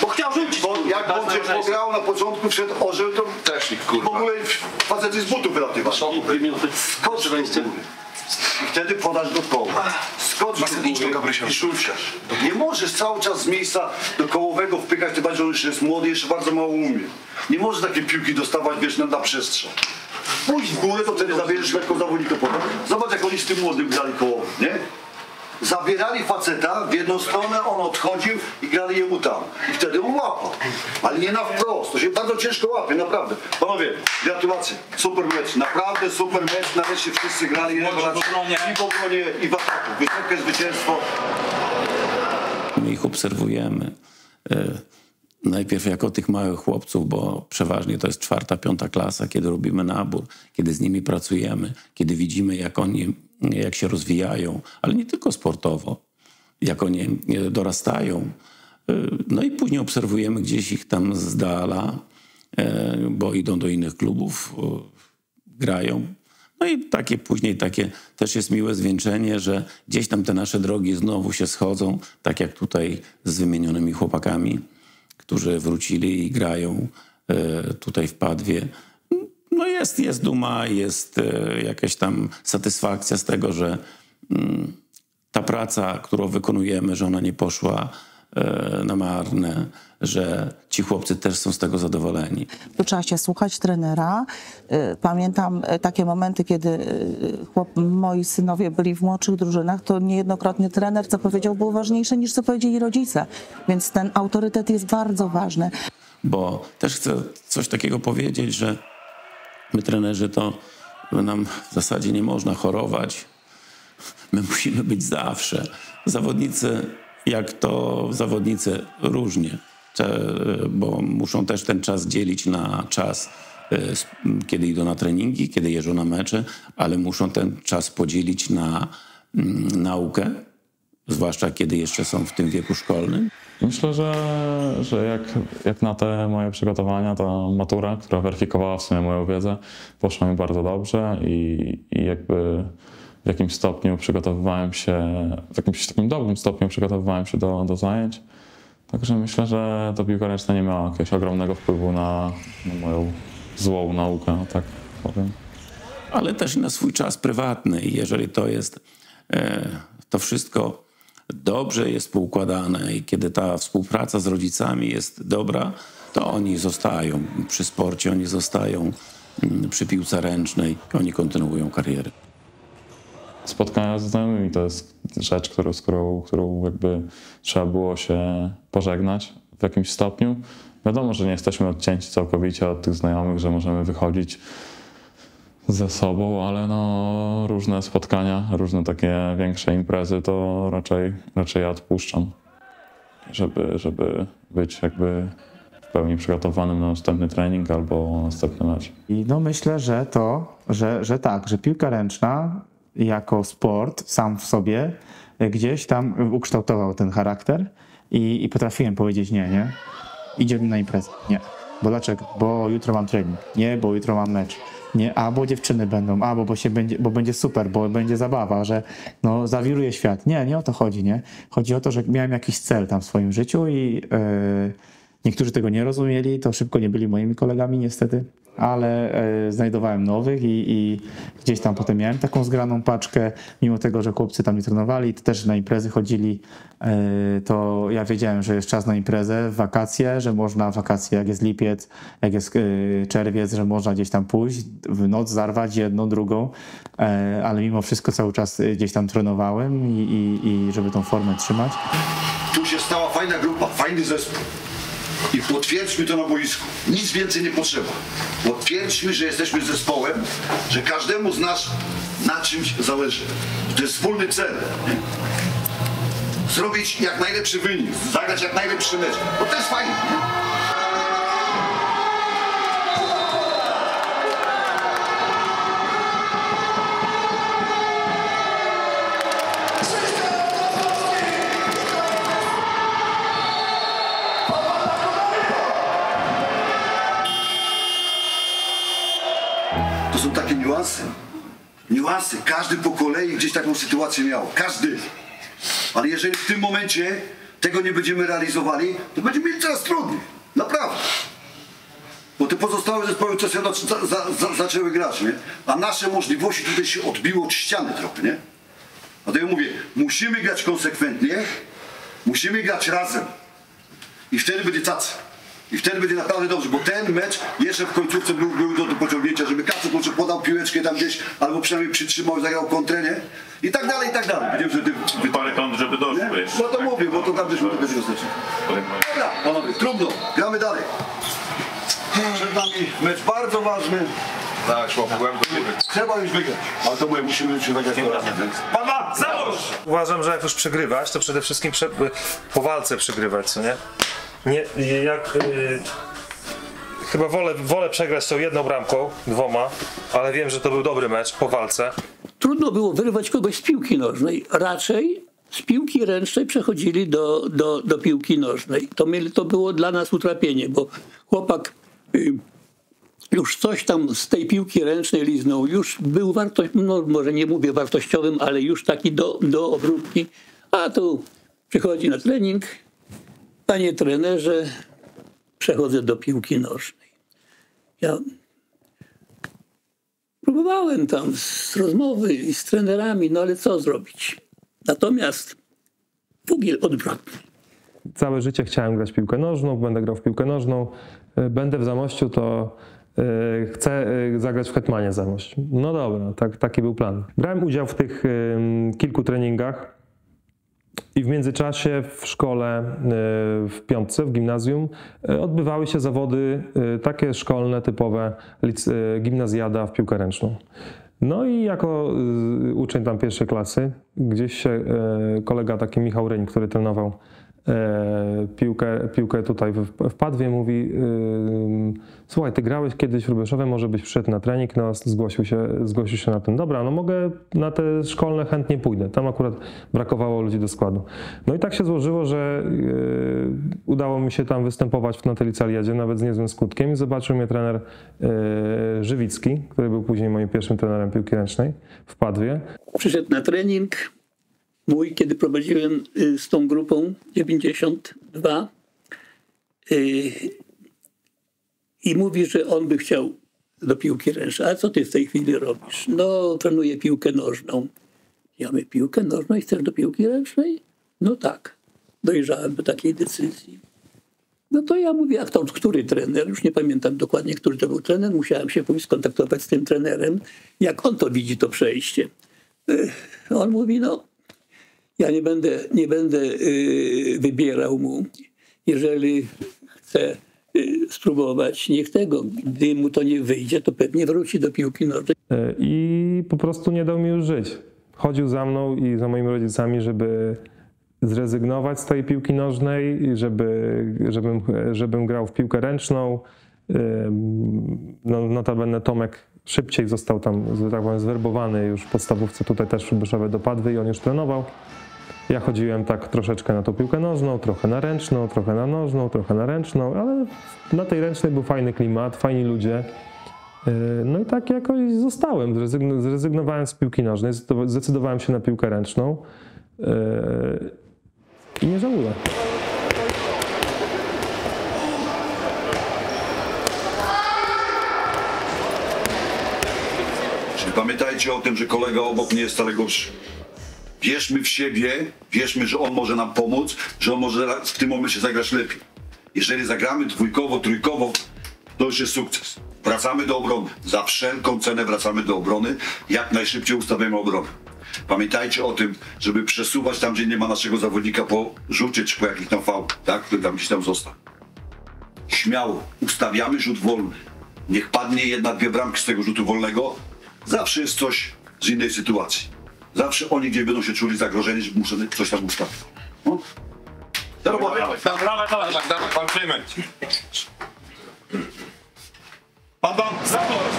Bo chciał rzucić. Bo jak Bączek pograł na początku, wszedł orzeł, to w ogóle facet z butów wylatywał. Skoczył wejście. I wtedy podasz do koła. Skocz do i szusiasz. Nie możesz cały czas z miejsca do kołowego wpykać, ty bardziej on jeszcze jest młody, jeszcze bardzo mało umie. Nie możesz takiej piłki dostawać, wiesz, na przestrzał. Pójdź w górę, to wtedy zabierzesz lekko zawodnika. Zobacz, jak oni z tym młodym grali kołowy, nie? Zabierali faceta w jedną stronę, on odchodził i grali jemu tam. I wtedy on łapał. Ale nie na wprost. To się bardzo ciężko łapie, naprawdę. Panowie, gratulacje. Super mecz. Naprawdę super mecz. Nareszcie wszyscy grali. I w obronie, i w ataku. Wysokie zwycięstwo. My ich obserwujemy. Najpierw jako tych małych chłopców, bo przeważnie to jest czwarta, piąta klasa, kiedy robimy nabór, kiedy z nimi pracujemy, kiedy widzimy, jak oni, jak się rozwijają, ale nie tylko sportowo, jak oni dorastają. No i później obserwujemy gdzieś ich tam z dala, bo idą do innych klubów, grają. No i takie później takie też jest miłe zwieńczenie, że gdzieś tam te nasze drogi znowu się schodzą, tak jak tutaj z wymienionymi chłopakami, którzy wrócili i grają tutaj w Padwie. No jest, jest duma, jest jakaś tam satysfakcja z tego, że ta praca, którą wykonujemy, że ona nie poszła na marne, że ci chłopcy też są z tego zadowoleni. Tu trzeba się słuchać trenera. Pamiętam takie momenty, kiedy chłop, moi synowie byli w młodszych drużynach, to niejednokrotnie trener, co powiedział, było ważniejsze niż co powiedzieli rodzice. Więc ten autorytet jest bardzo ważny. Bo też chcę coś takiego powiedzieć, że my trenerzy to nam w zasadzie nie można chorować. My musimy być zawsze. Zawodnicy... Jak to zawodnicy różnie, bo muszą też ten czas dzielić na czas, kiedy idą na treningi, kiedy jeżdżą na mecze, ale muszą ten czas podzielić na naukę, zwłaszcza kiedy jeszcze są w tym wieku szkolnym. Myślę, że, że jak, jak na te moje przygotowania, ta matura, która weryfikowała w sumie moją wiedzę, poszła mi bardzo dobrze i, i jakby... W jakimś stopniu przygotowywałem się, w jakimś takim dobrym stopniu przygotowywałem się do, do zajęć. Także myślę, że to piłka ręczna nie miała jakiegoś ogromnego wpływu na, na moją złą naukę, tak powiem. Ale też na swój czas prywatny. I jeżeli to jest, to wszystko dobrze jest poukładane i kiedy ta współpraca z rodzicami jest dobra, to oni zostają przy sporcie, oni zostają przy piłce ręcznej, oni kontynuują karierę. Spotkania ze znajomymi to jest rzecz, którą, z którą, którą jakby trzeba było się pożegnać w jakimś stopniu. Wiadomo, że nie jesteśmy odcięci całkowicie od tych znajomych, że możemy wychodzić ze sobą, ale no, różne spotkania, różne takie większe imprezy to raczej, raczej ja odpuszczam, żeby, żeby być jakby w pełni przygotowanym na następny trening albo następny mecz. I no myślę, że to, że, że tak, że piłka ręczna jako sport sam w sobie gdzieś tam ukształtował ten charakter i, i potrafiłem powiedzieć nie, nie, idziemy na imprezę, nie, bo dlaczego, bo jutro mam trening, nie, bo jutro mam mecz, nie, a bo dziewczyny będą, a bo, bo, się będzie, bo będzie super, bo będzie zabawa, że no zawiruje świat, nie, nie o to chodzi, nie, chodzi o to, że miałem jakiś cel tam w swoim życiu i yy, niektórzy tego nie rozumieli, to szybko nie byli moimi kolegami niestety, ale e, znajdowałem nowych i, i gdzieś tam potem miałem taką zgraną paczkę, mimo tego, że chłopcy tam nie trenowali, to też na imprezy chodzili, e, to ja wiedziałem, że jest czas na imprezę, wakacje, że można wakacje, jak jest lipiec, jak jest e, czerwiec, że można gdzieś tam pójść, w noc zarwać jedną, drugą, e, ale mimo wszystko cały czas gdzieś tam trenowałem i, i, i żeby tą formę trzymać. Tu się stała fajna grupa, fajny zespół. I potwierdźmy to na boisku. Nic więcej nie potrzeba. Potwierdźmy, że jesteśmy zespołem, że każdemu z nas na czymś zależy. To jest wspólny cel. Nie? Zrobić jak najlepszy wynik, zagrać jak najlepszy mecz. Bo to jest fajne. Nie? Są takie niuanse, niuanse, każdy po kolei gdzieś taką sytuację miał, każdy, ale jeżeli w tym momencie tego nie będziemy realizowali, to będziemy mieli coraz trudniej, naprawdę, bo te pozostałe zespoły coś za, za, za, zaczęły grać, nie? A nasze możliwości tutaj się odbiło od ściany trochę, nie? A to ja mówię, musimy grać konsekwentnie, musimy grać razem i wtedy będzie cacy. I wtedy będzie naprawdę dobrze, bo ten mecz jeszcze w końcówce był, był do, do pociągnięcia, żeby Kac podał piłeczkę tam gdzieś, albo przynajmniej przytrzymał i zagrał kontrę, nie? I tak dalej, i tak dalej. Będziemy wtedy wyparkąd, żeby doszły. No to tak, mówię, bo to tam też no, tego znaczy. Dobra, panowie, trudno, gramy dalej. Przed nami mecz bardzo ważny. Tak, chłopak, trzeba już wygrać. Ale to mówię, musimy już wygrać. Padwa Zamość! Uważam, że jak już przegrywać, to przede wszystkim prze... po walce przegrywać, co nie? Nie, jak... Yy... Chyba wolę, wolę przegrać tą jedną bramką, dwoma, ale wiem, że to był dobry mecz po walce. Trudno było wyrwać kogoś z piłki nożnej. Raczej z piłki ręcznej przechodzili do, do, do piłki nożnej. To, mieli, to było dla nas utrapienie, bo chłopak y, już coś tam z tej piłki ręcznej liznął. Już był wartościowym, no może nie mówię wartościowym, ale już taki do, do obróbki. A tu przychodzi na trening. Panie trenerze, przechodzę do piłki nożnej. Ja próbowałem tam z rozmowy i z trenerami, no ale co zrobić? Natomiast pugiel odwrotny. Całe życie chciałem grać w piłkę nożną, będę grał w piłkę nożną. Będę w Zamościu, to chcę zagrać w Hetmanie Zamość. No dobra, tak, taki był plan. Brałem udział w tych kilku treningach i w międzyczasie w szkole, w piątce, w gimnazjum odbywały się zawody takie szkolne, typowe, gimnazjada w piłkę ręczną. No i jako uczeń tam pierwszej klasy, gdzieś się kolega taki Michał Ryń, który trenował piłkę, piłkę tutaj w Padwie, mówi: słuchaj, ty grałeś kiedyś w Hrubieszowie, może byś przyszedł na trening. No, zgłosił się, zgłosił się na ten. Dobra, no mogę na te szkolne, chętnie pójdę. Tam akurat brakowało ludzi do składu. No i tak się złożyło, że udało mi się tam występować na tej licealiadzie, nawet z niezłym skutkiem. I zobaczył mnie trener Żywicki, który był później moim pierwszym trenerem piłki ręcznej w Padwie. Przyszedł na trening mój, kiedy prowadziłem z tą grupą dziewięćdziesiąt dwa yy, i mówi, że on by chciał do piłki ręcznej. A co ty w tej chwili robisz? No, trenuję piłkę nożną. Ja mówię, piłkę nożną i chcesz do piłki ręcznej? No tak. Dojrzałem do takiej decyzji. No to ja mówię, a kto, który trener? Już nie pamiętam dokładnie, który to był trener. Musiałem się pójść skontaktować z tym trenerem. Jak on to widzi, to przejście? Yy, on mówi, no ja nie będę, nie będę yy, wybierał mu, jeżeli chce yy, spróbować, niech tego, gdy mu to nie wyjdzie, to pewnie wróci do piłki nożnej. I po prostu nie dał mi już żyć. Chodził za mną i za moimi rodzicami, żeby zrezygnować z tej piłki nożnej, żeby, żebym, żebym grał w piłkę ręczną. Yy, no, notabene Tomek szybciej został tam, tak powiem, zwerbowany już w podstawówce, tutaj też Hrubieszowie do Padwy, i on już trenował. Ja chodziłem tak troszeczkę na tą piłkę nożną, trochę na ręczną, trochę na nożną, trochę na ręczną, ale na tej ręcznej był fajny klimat, fajni ludzie. No i tak jakoś zostałem, zrezygnowałem z piłki nożnej, zdecydowałem się na piłkę ręczną i nie żałuję. Pamiętajcie o tym, że kolega obok nie jest wcale gorszy. Wierzmy w siebie, wierzmy, że on może nam pomóc, że on może w tym momencie zagrać lepiej. Jeżeli zagramy dwójkowo, trójkowo, to już jest sukces. Wracamy do obrony. Za wszelką cenę wracamy do obrony. Jak najszybciej ustawiamy obronę. Pamiętajcie o tym, żeby przesuwać tam, gdzie nie ma naszego zawodnika, po rzucie czy po jakich tam fałkach, tak? Który tam gdzieś tam został. Śmiało. Ustawiamy rzut wolny. Niech padnie jedna, dwie bramki z tego rzutu wolnego. Zawsze jest coś z innej sytuacji. Zawsze oni gdzie będą się czuli zagrożeni, że muszą coś tam ustawić. No. Dawaj, dawaj, dawaj, dawaj, dawaj, dawaj, walczymy. Padwa Zamość!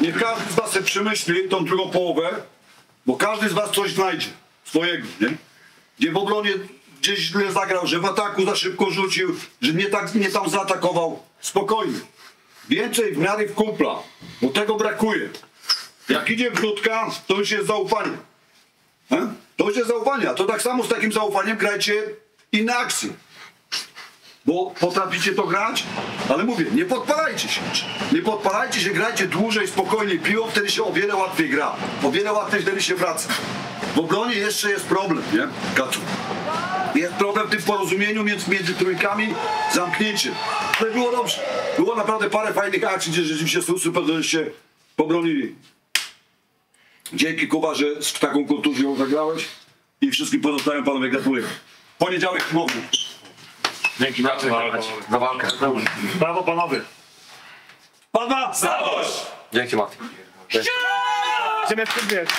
Niech każdy z was sobie przemyśli tą drugą połowę, bo każdy z was coś znajdzie swojego, nie? Gdzie w obronie gdzieś źle zagrał, że w ataku za szybko rzucił, że nie, tak, nie tam zaatakował. Spokojnie. Więcej w miarę w kumpla, bo tego brakuje. Jak idzie wrzutka, to już jest zaufanie. To już jest zaufanie. A to tak samo z takim zaufaniem grajcie inne akcje. Bo potraficie to grać, ale mówię, nie podpalajcie się. Nie podpalajcie się, grajcie dłużej, spokojniej piłą, wtedy się o wiele łatwiej gra. O wiele łatwiej wtedy się wraca. W obronie jeszcze jest problem, nie? Kacu. Jest problem w tym porozumieniu między, między trójkami, zamknięcie. Ale było dobrze. Było naprawdę parę fajnych akcji, gdzie rzeczywiście super się pobronili. Dzięki, Kuba, że z taką kulturą zagrałeś i wszystkim pozostałym panowie gratuluję. Poniedziałek w nocy. Dzięki bardzo za walkę. Brawo panowie. Padwa Zamość! Dzięki Maty. Idziemy w tym wieku.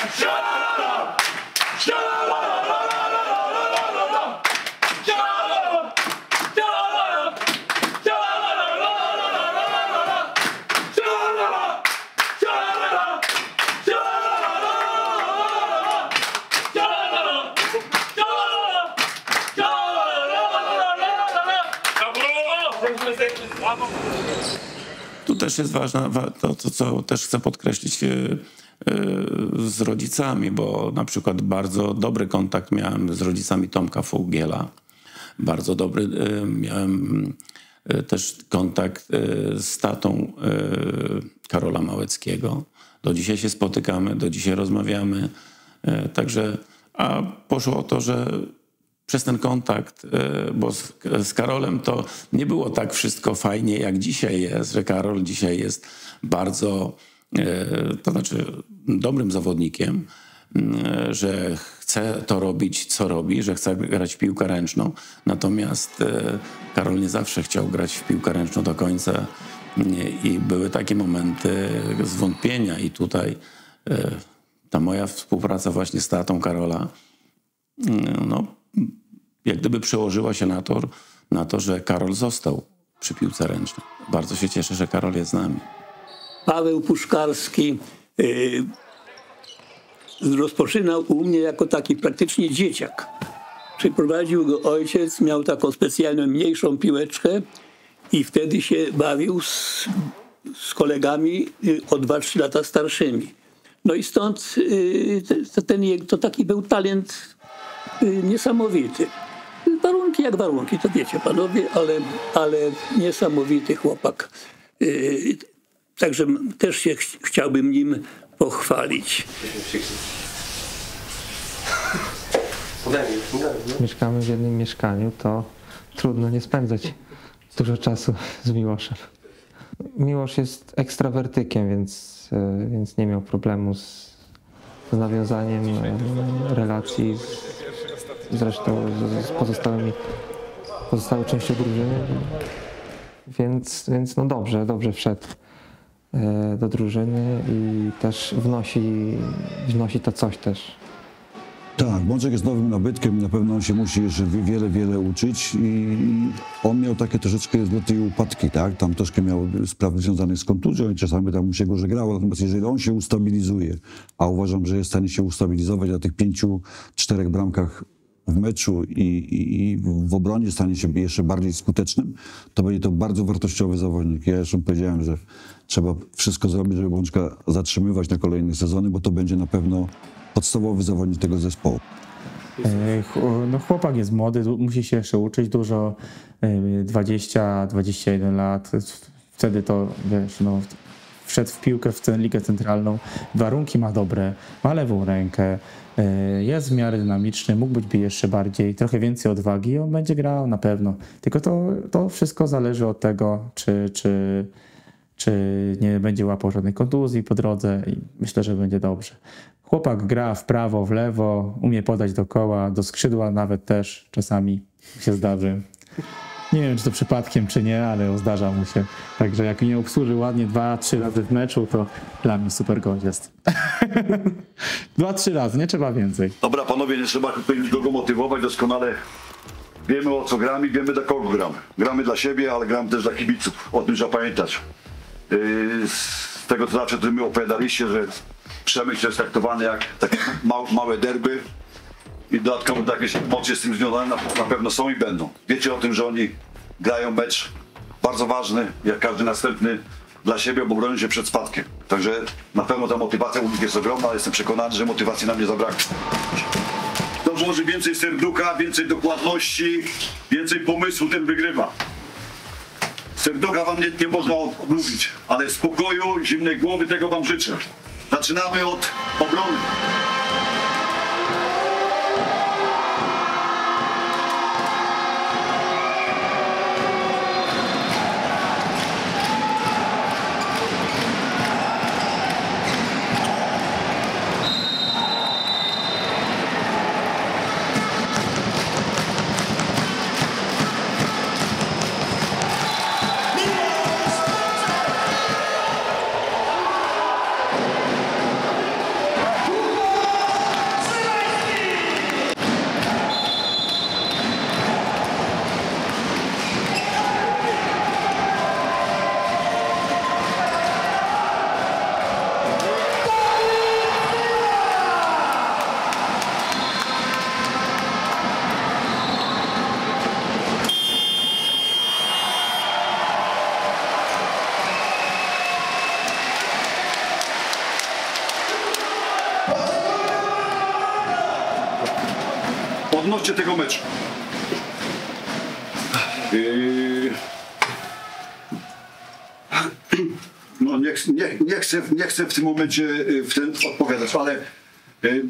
Tu też jest ważne to, to, co też chcę podkreślić yy, yy, z rodzicami, bo na przykład bardzo dobry kontakt miałem z rodzicami Tomka Fugiela. Bardzo dobry yy, miałem yy, też kontakt yy, z tatą yy, Karola Małeckiego. Do dzisiaj się spotykamy, do dzisiaj rozmawiamy. Yy, także, a poszło o to, że przez ten kontakt, bo z, z Karolem to nie było tak wszystko fajnie, jak dzisiaj jest, że Karol dzisiaj jest bardzo, to znaczy dobrym zawodnikiem, że chce to robić, co robi, że chce grać w piłkę ręczną. Natomiast Karol nie zawsze chciał grać w piłkę ręczną do końca i były takie momenty zwątpienia. I tutaj ta moja współpraca właśnie z tatą Karola, no, jak gdyby przełożyła się na to, na to, że Karol został przy piłce ręcznej. Bardzo się cieszę, że Karol jest z nami. Paweł Puszkarski y, rozpoczynał u mnie jako taki praktycznie dzieciak. Przyprowadził go ojciec, miał taką specjalną mniejszą piłeczkę i wtedy się bawił z, z kolegami y, o dwa trzy lata starszymi. No i stąd y, to, ten, to taki był talent niesamowity. Warunki jak warunki, to wiecie panowie, ale, ale niesamowity chłopak. Yy, także też się ch chciałbym nim pochwalić. Mieszkamy w jednym mieszkaniu, to trudno nie spędzać dużo czasu z Miłoszem. Miłosz jest ekstrawertykiem, więc, yy, więc nie miał problemu z, z nawiązaniem yy, relacji z, zresztą z pozostałymi, pozostałą częścią drużyny, więc, więc no dobrze, dobrze wszedł do drużyny i też wnosi, wnosi to coś też. Tak, Bączek jest nowym nabytkiem, na pewno on się musi jeszcze wiele, wiele uczyć i on miał takie troszeczkę zloty i upadki, tak? Tam troszkę miał sprawy związane z kontuzją i czasami tam mu się gorzej grało, natomiast jeżeli on się ustabilizuje, a uważam, że jest w stanie się ustabilizować na tych pięciu, czterech bramkach w meczu i, i, i w obronie stanie się jeszcze bardziej skutecznym, to będzie to bardzo wartościowy zawodnik. Ja już powiedziałem, że trzeba wszystko zrobić, żeby Bączka zatrzymywać na kolejne sezony, bo to będzie na pewno podstawowy zawodnik tego zespołu. No chłopak jest młody, musi się jeszcze uczyć dużo, dwadzieścia, dwadzieścia jeden lat, wtedy to wiesz, no, wszedł w piłkę w Ligę Centralną, warunki ma dobre, ma lewą rękę, jest w miarę dynamiczny, mógł być jeszcze bardziej, trochę więcej odwagi i on będzie grał na pewno. Tylko to, to wszystko zależy od tego, czy, czy, czy nie będzie łapał żadnej kontuzji po drodze i myślę, że będzie dobrze. Chłopak gra w prawo, w lewo, umie podać do koła, do skrzydła nawet też czasami się zdarzy. Nie wiem, czy to przypadkiem, czy nie, ale zdarza mu się. Także jak mnie obsłuży ładnie dwa trzy razy w meczu, to dla mnie super gość jest. dwa trzy razy, nie trzeba więcej. Dobra, panowie, nie trzeba nikogo motywować, doskonale wiemy, o co gramy, wiemy, dla kogo gramy. Gramy dla siebie, ale gramy też dla kibiców. O tym trzeba pamiętać. Yy, z tego, co zawsze my opowiadaliście, że Przemyśl jest traktowany jak takie małe, małe derby i dodatkowo takie emocje z tym związane na, na pewno są i będą. Wiecie o tym, że oni grają mecz bardzo ważny, jak każdy następny dla siebie, bo bronią się przed spadkiem. Także na pewno ta motywacja u nich jest ogromna, ale jestem przekonany, że motywacji nam nie zabraknie. to włoży więcej serducha, więcej dokładności, więcej pomysłu, ten wygrywa. Serducha wam nie, nie można odmówić, ale spokoju, zimnej głowy, tego wam życzę. Zaczynamy od obrony. Odnoście tego meczu. No nie, nie, nie, chcę, nie chcę w tym momencie w ten odpowiadać, ale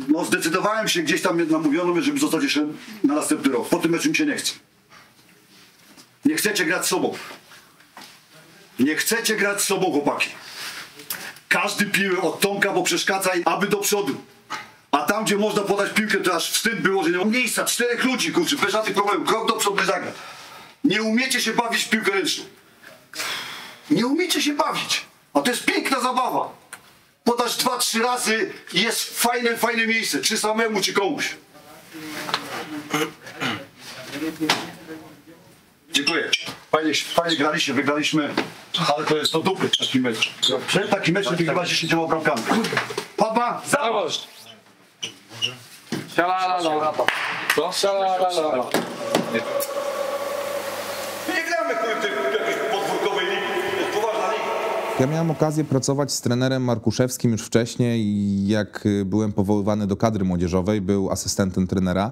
no zdecydowałem się, gdzieś tam namówiono, żeby zostać jeszcze na następny rok. Po tym meczu mi się nie chce. Nie chcecie grać z sobą. Nie chcecie grać z sobą, chłopaki. Każdy piły od Tomka, bo przeszkadza i aby do przodu. A tam, gdzie można podać piłkę, to aż wstyd było, że nie ma miejsca. Czterech ludzi, kurczę, bez żadnych problemów. Krok do przodu, zagra. Nie umiecie się bawić w piłkę ręczną. Nie umiecie się bawić. A to jest piękna zabawa. Podasz dwa, trzy razy i jest fajne, fajne miejsce. Czy samemu, czy komuś. Dziękuję. Fajnie, fajnie graliście, wygraliśmy, ale to jest to dupy taki mecz. Przed taki mecz wygrywa się siedziało bramkami. Padwa Zamość! Sialalala. Co? Sialalala. Nie gramy w jakiejś podwórkowej ligi. Poważna liga. Ja miałem okazję pracować z trenerem Markuszewskim już wcześniej, jak byłem powoływany do kadry młodzieżowej, był asystentem trenera.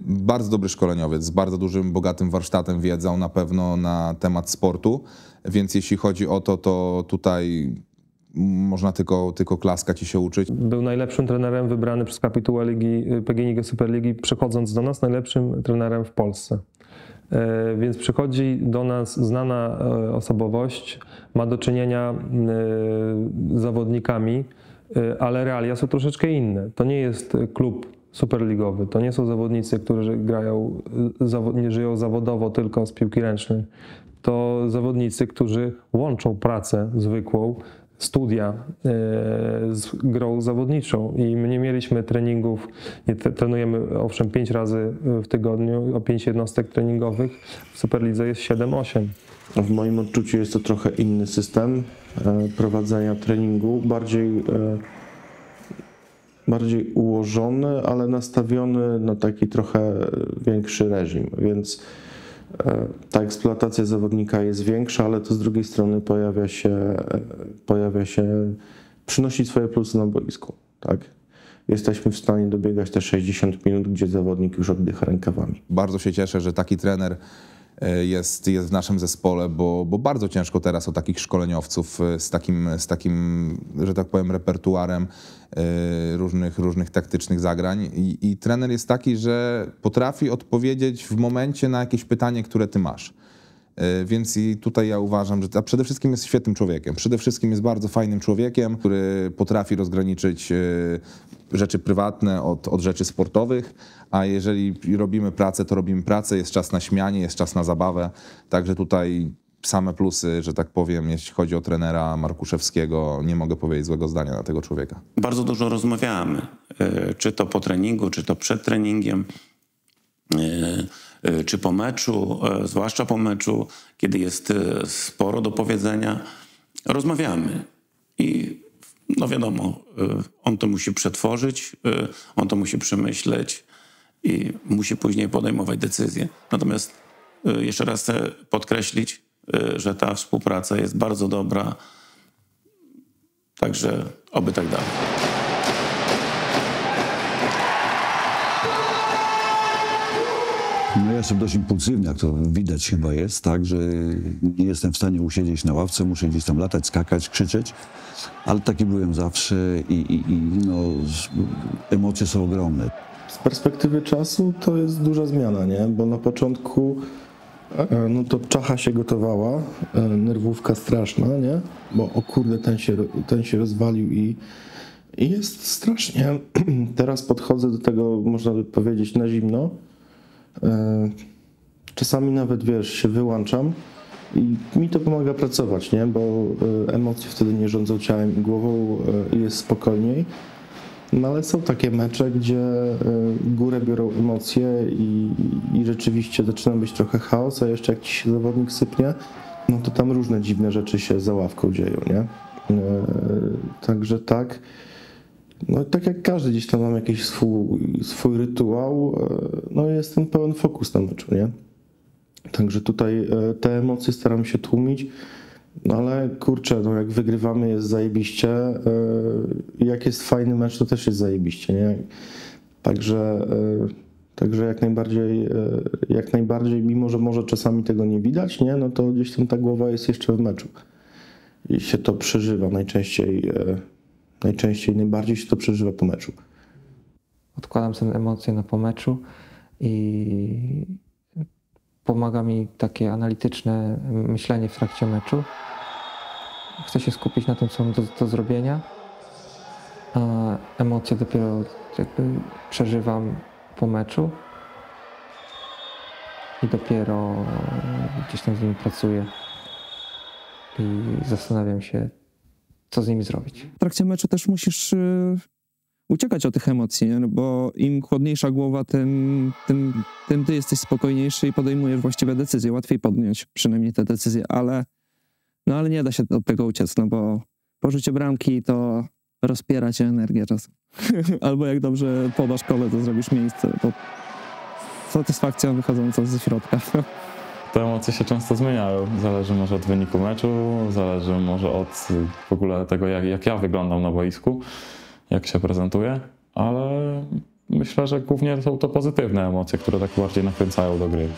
Bardzo dobry szkoleniowiec, z bardzo dużym, bogatym warsztatem wiedzą na pewno na temat sportu, więc jeśli chodzi o to, to tutaj można tylko, tylko klaskać i się uczyć. Był najlepszym trenerem wybrany przez kapitułę Ligi P G E Superligi, przechodząc do nas, najlepszym trenerem w Polsce. Więc przychodzi do nas znana osobowość, ma do czynienia z zawodnikami, ale realia są troszeczkę inne. To nie jest klub superligowy, to nie są zawodnicy, którzy grają, nie żyją zawodowo tylko z piłki ręcznej. To zawodnicy, którzy łączą pracę zwykłą, studia z grą zawodniczą i my nie mieliśmy treningów, nie trenujemy owszem pięć razy w tygodniu, o pięć jednostek treningowych, w Superlidze jest siedem osiem. W moim odczuciu jest to trochę inny system prowadzenia treningu, bardziej, bardziej ułożony, ale nastawiony na taki trochę większy reżim, więc ta eksploatacja zawodnika jest większa, ale to z drugiej strony pojawia się, pojawia się przynosi swoje plusy na boisku. Tak? Jesteśmy w stanie dobiegać te sześćdziesiąt minut, gdzie zawodnik już oddycha rękawami. Bardzo się cieszę, że taki trener jest, jest w naszym zespole, bo, bo bardzo ciężko teraz o takich szkoleniowców z takim, z takim że tak powiem, repertuarem różnych, różnych taktycznych zagrań. I, i trener jest taki, że potrafi odpowiedzieć w momencie na jakieś pytanie, które ty masz. Więc i tutaj ja uważam, że a przede wszystkim jest świetnym człowiekiem. Przede wszystkim jest bardzo fajnym człowiekiem, który potrafi rozgraniczyć rzeczy prywatne od, od rzeczy sportowych, a jeżeli robimy pracę, to robimy pracę, jest czas na śmianie, jest czas na zabawę, także tutaj same plusy, że tak powiem, jeśli chodzi o trenera Markuszewskiego, nie mogę powiedzieć złego zdania na tego człowieka. Bardzo dużo rozmawiamy, czy to po treningu, czy to przed treningiem, czy po meczu, zwłaszcza po meczu, kiedy jest sporo do powiedzenia, rozmawiamy i no wiadomo, on to musi przetworzyć, on to musi przemyśleć i musi później podejmować decyzje. Natomiast jeszcze raz chcę podkreślić, że ta współpraca jest bardzo dobra, także oby tak dalej. No ja jestem dość impulsywny, jak to widać chyba jest, tak, że nie jestem w stanie usiedzieć na ławce, muszę gdzieś tam latać, skakać, krzyczeć, ale taki byłem zawsze i, i, i no, emocje są ogromne. Z perspektywy czasu to jest duża zmiana, nie? Bo na początku no to czacha się gotowała, nerwówka straszna, nie? Bo o kurde, ten się, ten się rozwalił i, i jest strasznie. Teraz podchodzę do tego, można by powiedzieć, na zimno. Czasami nawet, wiesz, się wyłączam i mi to pomaga pracować, nie? Bo emocje wtedy nie rządzą ciałem i głową i jest spokojniej. No ale są takie mecze, gdzie górę biorą emocje i, i rzeczywiście zaczyna być trochę chaos, a jeszcze jak ci się zawodnik sypnie, no to tam różne dziwne rzeczy się za ławką dzieją, nie? Także tak. No tak jak każdy gdzieś tam mam jakiś swój, swój rytuał, no jest ten pełen fokus na meczu, nie? Także tutaj te emocje staram się tłumić, no ale kurczę, no jak wygrywamy jest zajebiście, jak jest fajny mecz to też jest zajebiście, nie? Także, także jak najbardziej, jak najbardziej, mimo że może czasami tego nie widać, nie? No to gdzieś tam ta głowa jest jeszcze w meczu i się to przeżywa najczęściej. Najczęściej, najbardziej się to przeżywa po meczu. Odkładam sobie emocje na po meczu i pomaga mi takie analityczne myślenie w trakcie meczu. Chcę się skupić na tym, co mam do, do zrobienia, a emocje dopiero jakby przeżywam po meczu i dopiero gdzieś tam z nimi pracuję i zastanawiam się, co z nimi zrobić. W trakcie meczu też musisz y, uciekać od tych emocji, nie? Bo im chłodniejsza głowa, tym, tym, tym ty jesteś spokojniejszy i podejmujesz właściwe decyzje. Łatwiej podjąć przynajmniej te decyzje, ale, no, ale nie da się od tego uciec, no bo porzucie bramki to rozpiera cię energię czasem. Albo jak dobrze podasz kole, to zrobisz miejsce. To satysfakcja wychodząca ze środka. Te emocje się często zmieniają, zależy może od wyniku meczu, zależy może od w ogóle tego, jak, jak ja wyglądam na boisku, jak się prezentuję, ale myślę, że głównie są to pozytywne emocje, które tak bardziej nakręcają do gry.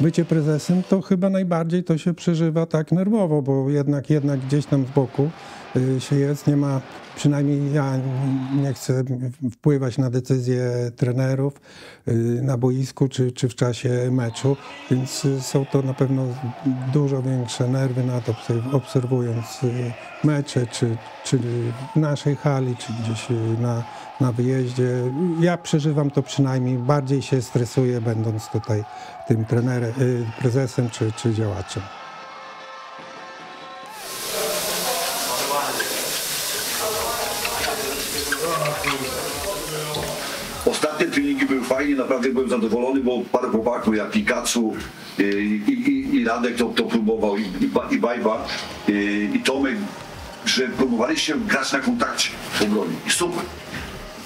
Bycie prezesem to chyba najbardziej to się przeżywa tak nerwowo, bo jednak, jednak gdzieś tam z boku się jest, nie ma, przynajmniej ja nie chcę wpływać na decyzje trenerów na boisku czy, czy w czasie meczu, więc są to na pewno dużo większe nerwy nad obserwując mecze, czy, czy w naszej hali, czy gdzieś na, na wyjeździe. Ja przeżywam to przynajmniej, bardziej się stresuję będąc tutaj tym trenerem, prezesem czy, czy działaczem. Ostatnie treningi były fajnie, naprawdę byłem zadowolony, bo parę chłopaków jak i Kacu i, i, i Radek to, to próbował, i, i Bajba, i, i Tomek, że próbowaliście grać na kontakcie w obronie. I super.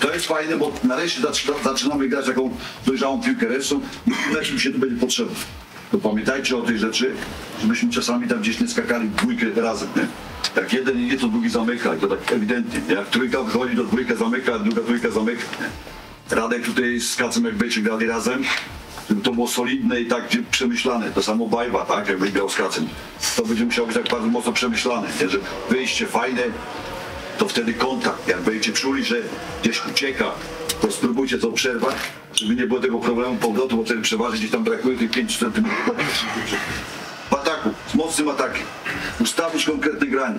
To jest fajne, bo nareszcie zaczynamy grać taką dojrzałą piłkę ręczną, lecz mi się to będzie potrzebne. To pamiętajcie o tej rzeczy, żebyśmy czasami tam gdzieś nie skakali w dwójkę razem. Nie? Jak jeden idzie, to drugi zamyka i to tak ewidentnie. Nie? Jak trójka wychodzi, to dwójka zamyka, druga trójka zamyka. Nie? Radek tutaj z Kacem jak będzie grali razem, to było solidne i tak przemyślane. To samo Bajwa, tak, jakby grał z Kacem. To będzie musiało być tak bardzo mocno przemyślane, nie? Że wyjście fajne, to wtedy kontakt. Jak będziecie czuli, że gdzieś ucieka, to spróbujcie to przerwać, żeby nie było tego problemu powrotu, bo wtedy przeważnie gdzieś tam brakuje tych pięć centymetrów. W ataku, z mocnym atakiem, ustawić konkretne granie.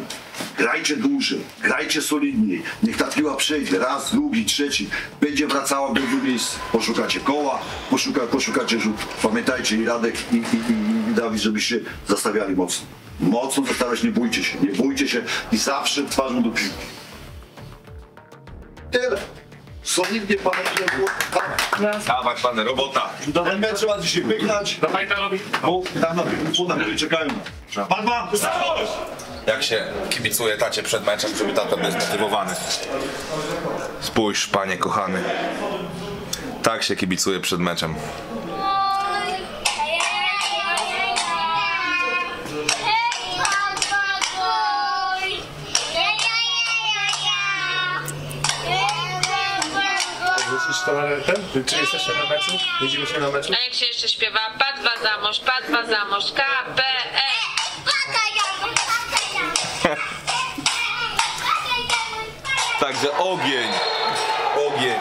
Grajcie dłużej, grajcie solidniej, niech ta piła przejdzie raz, drugi, trzeci, będzie wracała do drugiego miejsca. Poszukacie koła, poszuka, poszukacie rzut. Pamiętajcie i Radek i, i, i, i Dawid, żebyście zastawiali mocno. Mocno zostawiać, nie bójcie się, nie bójcie się i zawsze twarzą do piłki. Tyle. Solidnie panu nie dawaj pan, robota. Ten mecz trzeba dzisiaj wygrać. Dawaj to robi. Tam na półna, bo czekają. Pan ma! Jak się kibicuje tacie przed meczem, żeby tata był zmotywowany? Spójrz, panie kochany. Tak się kibicuje przed meczem. Jesteś tam, ale ten? Czy jesteście na meczu? Widzimy się na meczu? A jak się jeszcze śpiewa? Padwa Zamość, Padwa Zamość, K P E. Także ogień, ogień.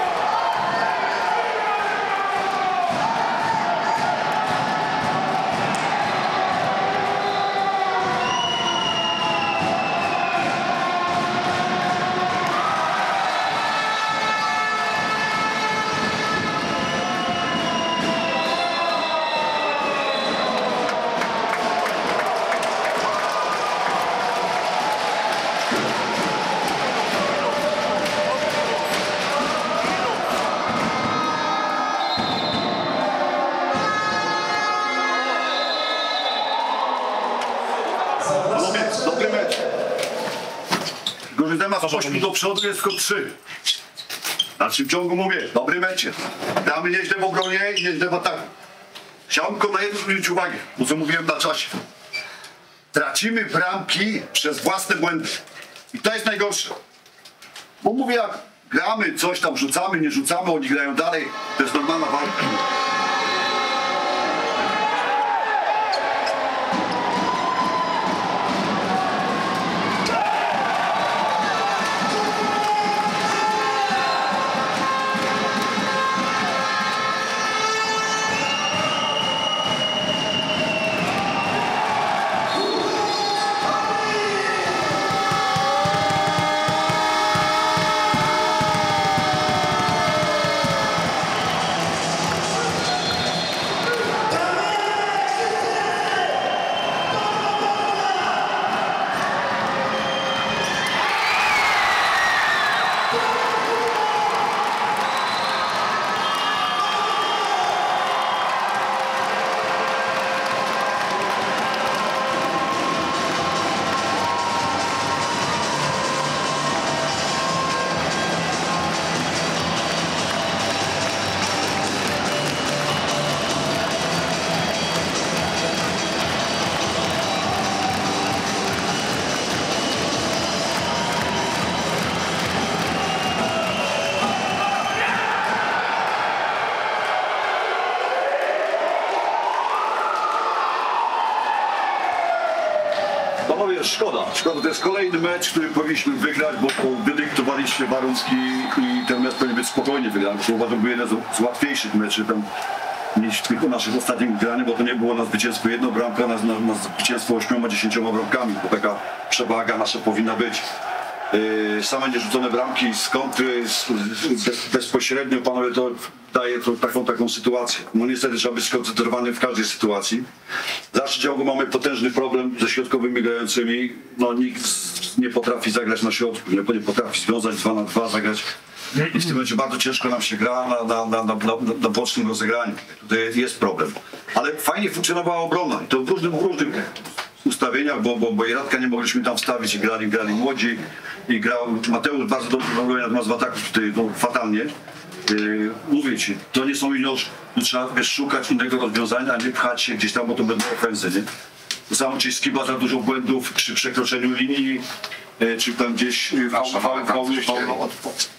Ośmiu do przodu jest tylko trzy. Znaczy w ciągu mówię, dobry mecie. Damy nieźle w obronie i nieźle w ataku. Chciałbym tylko na jedno zwrócić uwagę, bo co mówiłem na czasie. Tracimy bramki przez własne błędy. I to jest najgorsze. Bo mówię, jak gramy, coś tam rzucamy, nie rzucamy, oni grają dalej. To jest normalna walka. Szkoda. Szkoda, to jest kolejny mecz, który powinniśmy wygrać, bo wydyktowaliście warunki i ten mecz powinien być spokojnie wygrany. Uważam, był jeden z łatwiejszych meczów tam niż tylko naszych ostatnich grań, bo to nie było na zwycięstwo jedną bramkę, na, na, na zwycięstwo ośmioma, dziesięcioma bramkami, bo taka przewaga nasza powinna być. Yy, same nierzucone bramki z kontry, z, bez, bezpośrednio panowie to daje to, taką taką sytuację. No niestety trzeba być skoncentrowany w każdej sytuacji. W dalszym ciągu mamy potężny problem ze środkowymi grającymi. No nikt nie potrafi zagrać na środku, nie potrafi związać dwa na dwa, zagrać. I w tym momencie bardzo ciężko nam się gra na, na, na, na, na bocznym rozegraniu. Tutaj jest problem. Ale fajnie funkcjonowała obrona i to w różnym, w różnym ustawieniach, bo, bo, bo i Radka nie mogliśmy tam wstawić i grali, grali młodzi. I grał Mateusz bardzo dobrze w ogóle, natomiast w ataku tutaj no, fatalnie. Yy, mówię ci, to nie są ilości, trzeba wiesz, szukać innego rozwiązania, a nie pchać się gdzieś tam, bo to będą ofensy, nie? Samo gdzieś skiba za dużo błędów przy przekroczeniu linii, yy, czy tam gdzieś yy, w aut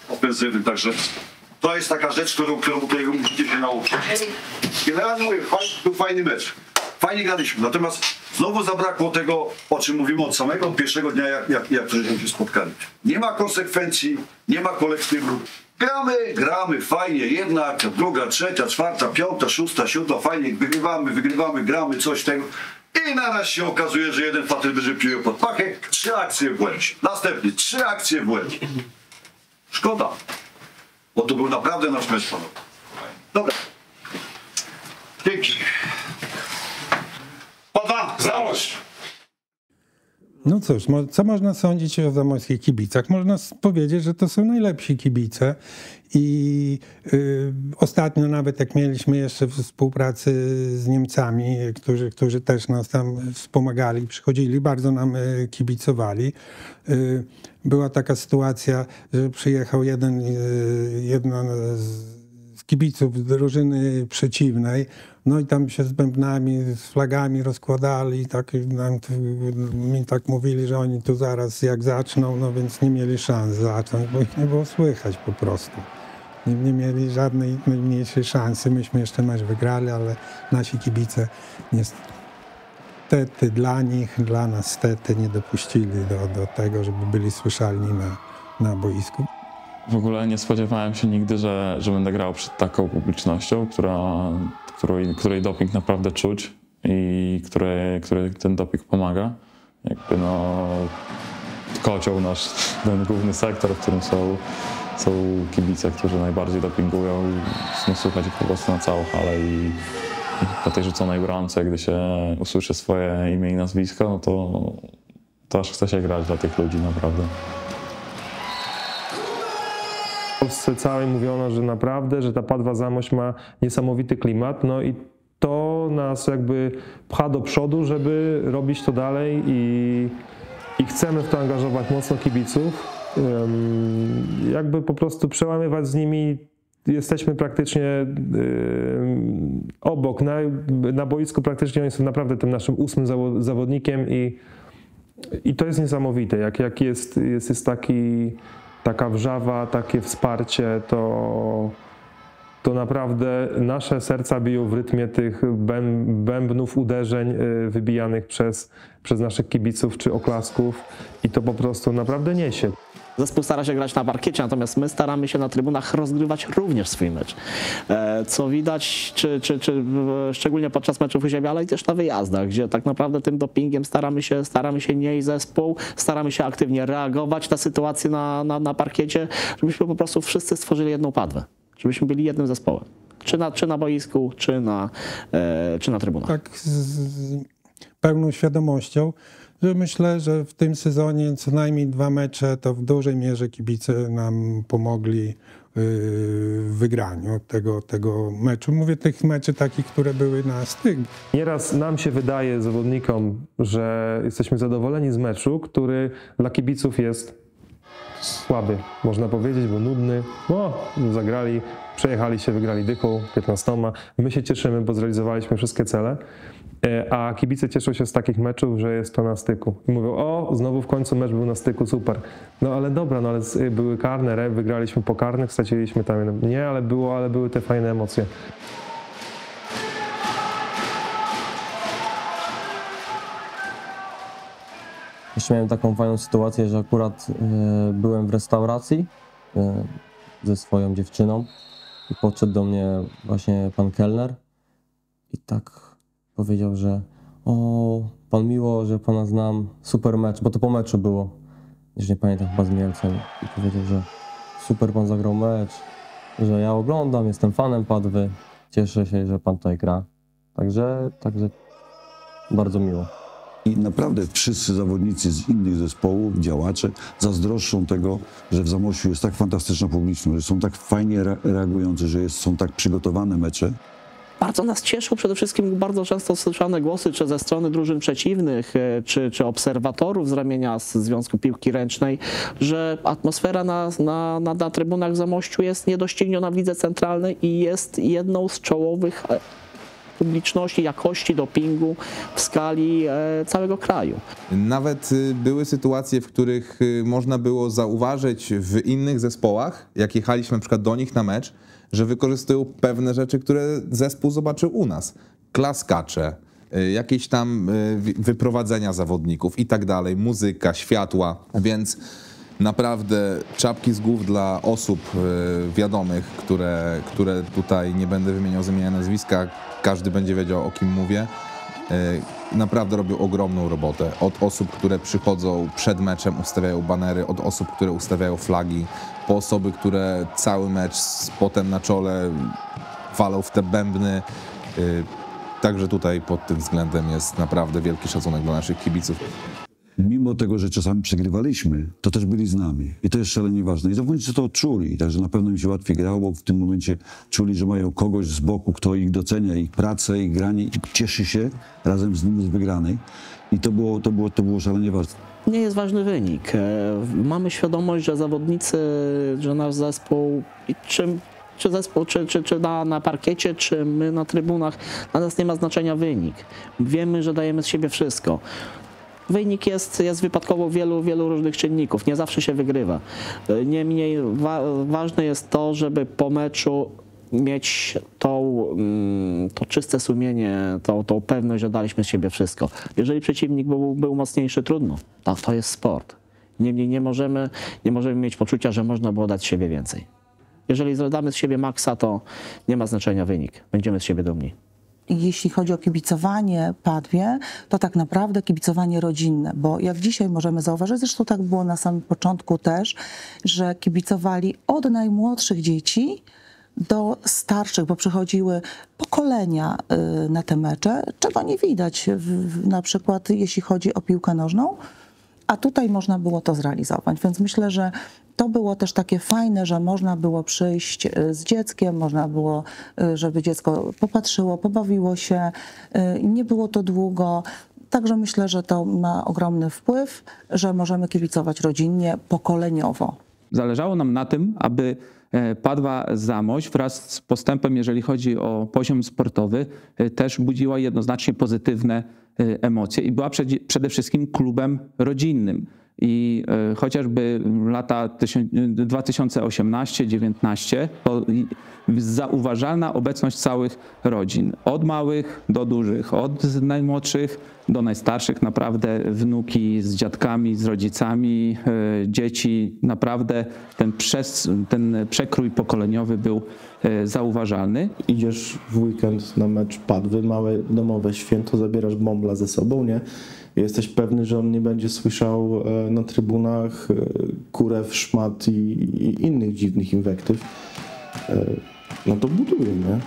ofensywnym, także to jest taka rzecz, którą, którą tutaj musicie się nauczyć. Generalnie mówię, fajny, był fajny mecz. Fajnie graliśmy, natomiast znowu zabrakło tego, o czym mówimy od samego pierwszego dnia, jak, jak, jak żeśmy się spotkali. Nie ma konsekwencji, nie ma kolektywu. Gramy, gramy, fajnie, jedna, druga, trzecia, czwarta, piąta, szósta, siódma, fajnie, wygrywamy, wygrywamy, gramy, coś tego. I naraz się okazuje, że jeden facet będzie pił pod pachę, trzy akcje w błędzie. Następnie, trzy akcje w błędzie. Szkoda, bo to był naprawdę nasz mecz, panowie. Dobra. Dzięki. Zamość. No cóż, co można sądzić o zamośckich kibicach? Można powiedzieć, że to są najlepsi kibice i yy, ostatnio nawet jak mieliśmy jeszcze współpracę z Niemcami, którzy, którzy też nas tam wspomagali, przychodzili, bardzo nam yy, kibicowali. Yy, była taka sytuacja, że przyjechał jeden, yy, jedna z kibiców drużyny przeciwnej, no i tam się z bębnami, z flagami rozkładali, tak, nam, mi tak mówili, że oni tu zaraz jak zaczną, no więc nie mieli szans zacząć, bo ich nie było słychać po prostu. nie mieli żadnej najmniejszej szansy. Myśmy jeszcze mecz wygrali, ale nasi kibice niestety dla nich, dla nas stety nie dopuścili do, do tego, żeby byli słyszalni na, na boisku. W ogóle nie spodziewałem się nigdy, że, że będę grał przed taką publicznością, która, której, której doping naprawdę czuć i której, której ten doping pomaga. Jakby no, kocioł nasz, ten główny sektor, w którym są, są kibice, którzy najbardziej dopingują. No, słychać ich po prostu na całą halę i po tej rzuconej bramce, gdy się usłyszy swoje imię i nazwisko, no to, to aż chce się grać dla tych ludzi naprawdę. W Polsce całej mówiono, że naprawdę, że ta Padwa Zamość ma niesamowity klimat, no i to nas jakby pcha do przodu, żeby robić to dalej i, i chcemy w to angażować mocno kibiców, um, jakby po prostu przełamywać z nimi. Jesteśmy praktycznie um, obok, na, na boisku praktycznie oni są naprawdę tym naszym ósmym zawodnikiem i, i to jest niesamowite, jak, jak jest, jest, jest taki... Taka wrzawa, takie wsparcie, to, to naprawdę nasze serca biją w rytmie tych bębnów uderzeń wybijanych przez, przez naszych kibiców czy oklasków i to po prostu naprawdę niesie. Zespół stara się grać na parkiecie, natomiast my staramy się na trybunach rozgrywać również swój mecz. Co widać, czy, czy, czy szczególnie podczas meczów u ziemi, ale i też na wyjazdach, gdzie tak naprawdę tym dopingiem staramy się, staramy się nie i zespół, staramy się aktywnie reagować na sytuację na, na, na parkiecie, żebyśmy po prostu wszyscy stworzyli jedną Padwę, żebyśmy byli jednym zespołem, czy na, czy na boisku, czy na, e, czy na trybunach. Tak z pełną świadomością. Myślę, że w tym sezonie co najmniej dwa mecze to w dużej mierze kibice nam pomogli w wygraniu tego, tego meczu. Mówię tych meczy takich, które były na styk. Nieraz nam się wydaje zawodnikom, że jesteśmy zadowoleni z meczu, który dla kibiców jest słaby, można powiedzieć, bo nudny. No, zagrali, przejechali się, wygrali dychą piętnastoma. My się cieszymy, bo zrealizowaliśmy wszystkie cele. A kibice cieszą się z takich meczów, że jest to na styku. I mówią, o, znowu w końcu mecz był na styku, super. No ale dobra, no ale były karne, wygraliśmy po karnych, straciliśmy tam. Nie, ale było, ale były te fajne emocje. Jeszcze miałem taką fajną sytuację, że akurat e, byłem w restauracji e, ze swoją dziewczyną i podszedł do mnie właśnie pan kelner i tak powiedział, że o, pan Miło, że pana znam, super mecz, bo to po meczu było, już nie pamiętam, chyba z Mielcem, i powiedział, że super pan zagrał mecz, że ja oglądam, jestem fanem Padwy, cieszę się, że pan tutaj gra, także, także bardzo miło. I naprawdę wszyscy zawodnicy z innych zespołów, działacze zazdroszczą tego, że w Zamościu jest tak fantastyczna publiczność, że są tak fajnie reagujący, że jest, są tak przygotowane mecze. Bardzo nas cieszą przede wszystkim bardzo często słyszane głosy, czy ze strony drużyn przeciwnych, czy, czy obserwatorów z ramienia Związku Piłki Ręcznej, że atmosfera na, na, na, na trybunach w Zamościu jest niedościgniona w Lidze Centralnej i jest jedną z czołowych publiczności, jakości dopingu w skali całego kraju. Nawet były sytuacje, w których można było zauważyć w innych zespołach, jak jechaliśmy na przykład do nich na mecz, że wykorzystują pewne rzeczy, które zespół zobaczył u nas. Klaskacze, jakieś tam wyprowadzenia zawodników i tak dalej, muzyka, światła, więc naprawdę czapki z głów dla osób wiadomych, które, które tutaj nie będę wymieniał z imienia nazwiska, każdy będzie wiedział, o kim mówię. Naprawdę robią ogromną robotę. Od osób, które przychodzą przed meczem, ustawiają banery, od osób, które ustawiają flagi, po osoby, które cały mecz z potem na czole walą w te bębny. Także tutaj pod tym względem jest naprawdę wielki szacunek dla naszych kibiców. Mimo tego, że czasami przegrywaliśmy, to też byli z nami. I to jest szalenie ważne. I zawodnicy to czuli, także na pewno im się łatwiej grało, bo w tym momencie czuli, że mają kogoś z boku, kto ich docenia, ich pracę, ich granie i cieszy się razem z nimi z wygranej. I to było, to było, to było szalenie ważne. Nie jest ważny wynik. Mamy świadomość, że zawodnicy, że nasz zespół, czym, czy zespół, czy, czy, czy na, na parkiecie, czy my na trybunach, dla nas nie ma znaczenia wynik. Wiemy, że dajemy z siebie wszystko. wynik jest, jest wypadkową wielu, wielu różnych czynników. Nie zawsze się wygrywa. Niemniej wa ważne jest to, żeby po meczu mieć tą, to czyste sumienie, tą, tą pewność, że daliśmy z siebie wszystko. Jeżeli przeciwnik był, był mocniejszy, trudno. To, to jest sport. Niemniej nie możemy, nie możemy mieć poczucia, że można było dać z siebie więcej. Jeżeli damy z siebie maksa, to nie ma znaczenia wynik. Będziemy z siebie dumni. Jeśli chodzi o kibicowanie Padwie, to tak naprawdę kibicowanie rodzinne, bo jak dzisiaj możemy zauważyć, zresztą tak było na samym początku też, że kibicowali od najmłodszych dzieci do starszych, bo przychodziły pokolenia na te mecze, czego nie widać w, na przykład jeśli chodzi o piłkę nożną, a tutaj można było to zrealizować, więc myślę, że to było też takie fajne, że można było przyjść z dzieckiem, można było, żeby dziecko popatrzyło, pobawiło się, nie było to długo. Także myślę, że to ma ogromny wpływ, że możemy kibicować rodzinnie, pokoleniowo. Zależało nam na tym, aby Padwa Zamość wraz z postępem, jeżeli chodzi o poziom sportowy, też budziła jednoznacznie pozytywne emocje i była przede wszystkim klubem rodzinnym. I chociażby lata dwa tysiące osiemnasty do dwa tysiące dziewiętnastego to zauważalna obecność całych rodzin. Od małych do dużych, od najmłodszych do najstarszych, naprawdę wnuki z dziadkami, z rodzicami, dzieci. Naprawdę ten, przez, ten przekrój pokoleniowy był zauważalny. Idziesz w weekend na mecz Padwy, małe domowe święto, zabierasz bąbla ze sobą, nie? Jesteś pewny, że on nie będzie słyszał na trybunach kurew, szmat i, i innych dziwnych inwektyw. No to buduje, nie?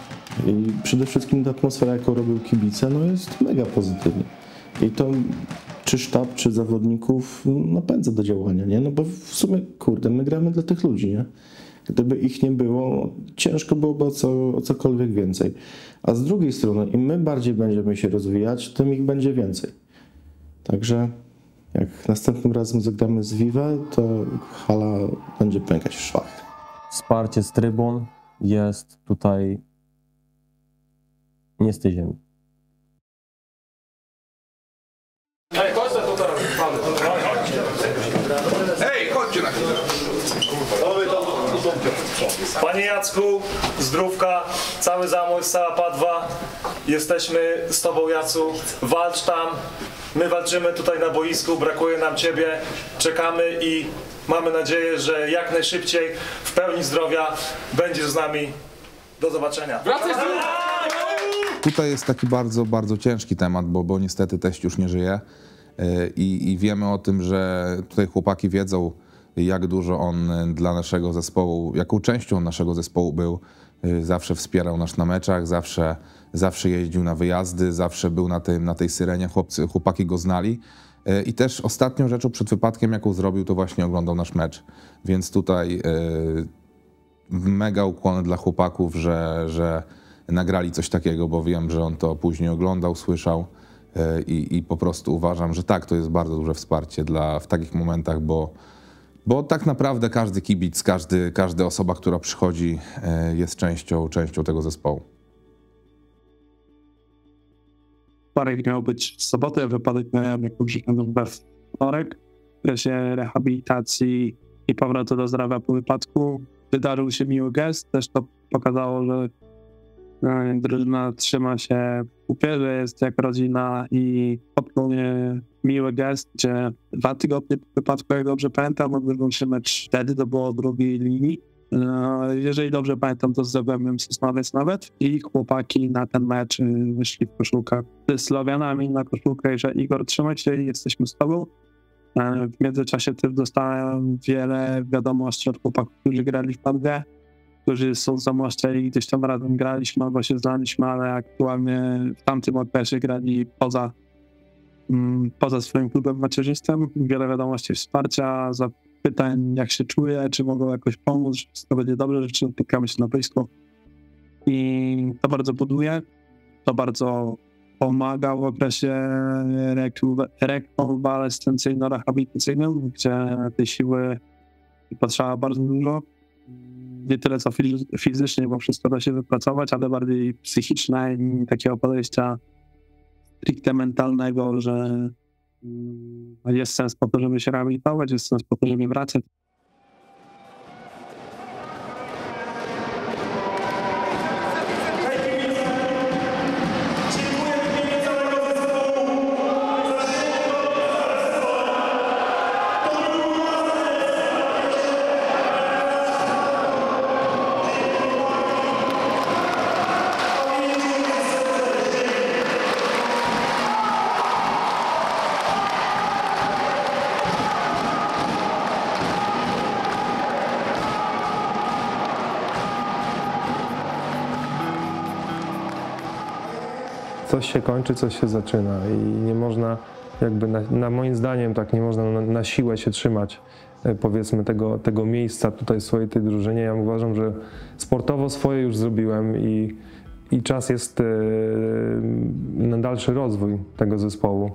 I przede wszystkim ta atmosfera, jaką robił kibice, no jest mega pozytywna. I to czy sztab, czy zawodników napędza do działania, nie? No bo w sumie, kurde, my gramy dla tych ludzi, nie? Gdyby ich nie było, ciężko byłoby o, co, o cokolwiek więcej. A z drugiej strony, im my bardziej będziemy się rozwijać, tym ich będzie więcej. Także jak następnym razem zagramy z Viva, to hala będzie pękać w szwach. Wsparcie z trybun jest tutaj nie z tej ziemi. Ej, chodźcie na chwilę. Ej, chodźcie na chwilę. Panie Jacku, zdrówka, cały Zamość, cała Padwa. Jesteśmy z tobą, Jacu, walcz tam. My walczymy tutaj na boisku, brakuje nam ciebie, czekamy i mamy nadzieję, że jak najszybciej, w pełni zdrowia, będziesz z nami. Do zobaczenia. Wracaj z góry! Tutaj jest taki bardzo, bardzo ciężki temat, bo, bo niestety teść już nie żyje I, i wiemy o tym, że tutaj chłopaki wiedzą, jak dużo on dla naszego zespołu, jaką częścią naszego zespołu był. Zawsze wspierał nas na meczach, zawsze, zawsze jeździł na wyjazdy, zawsze był na, tym, na tej syrenie, chłopcy, chłopaki go znali. I też ostatnią rzeczą przed wypadkiem, jaką zrobił, to właśnie oglądał nasz mecz. Więc tutaj mega ukłony dla chłopaków, że, że nagrali coś takiego, bo wiem, że on to później oglądał, słyszał i, i po prostu uważam, że tak, to jest bardzo duże wsparcie dla, w takich momentach, bo Bo tak naprawdę każdy kibic, każdy, każda osoba, która przychodzi, jest częścią, częścią tego zespołu. Wtorek miał być w sobotę, wypadek miałem jako przyszedł we wtorek. W czasie rehabilitacji i powrotu do zdrowia po wypadku wydarzył się miły gest. Też to pokazało, że drużyna trzyma się w kupie, że jest jak rodzina i odpłynie miły gest, gdzie dwa tygodnie po wypadku, jak dobrze pamiętam, odbywał się mecz wtedy, to było o drugiej linii. Jeżeli dobrze pamiętam, to z Zagłębiem Sosnowiec nawet i chłopaki na ten mecz wyszli w koszulkach ze Słowianami na koszulkę, że Igor, trzymaj się, jesteśmy z tobą. W międzyczasie też dostałem wiele wiadomości od chłopaków, którzy grali w Padwie, którzy są z Zamościa i gdzieś tam razem graliśmy albo się znaliśmy, ale aktualnie w tamtym okresie grali poza poza swoim klubem macierzystym. Wiele wiadomości wsparcia, zapytań, jak się czuję, czy mogą jakoś pomóc, czy wszystko będzie dobrze, że czy spotykamy się na boisku. I to bardzo buduje, to bardzo pomaga w okresie rekonwalescencyjno-rehabilitacyjnym, gdzie tej siły potrzeba bardzo dużo. Nie tyle co fizycznie, bo wszystko da się wypracować, ale bardziej psychiczne i takiego podejścia stricte mentalnego, że Jest sens po to, żeby się rehabilitować, jest sens po to, żeby wracać. Coś się kończy, coś się zaczyna i nie można jakby, na, na moim zdaniem tak, nie można na, na siłę się trzymać powiedzmy tego, tego miejsca tutaj w swojej tej drużynie. Ja uważam, że sportowo swoje już zrobiłem i, i czas jest yy, na dalszy rozwój tego zespołu.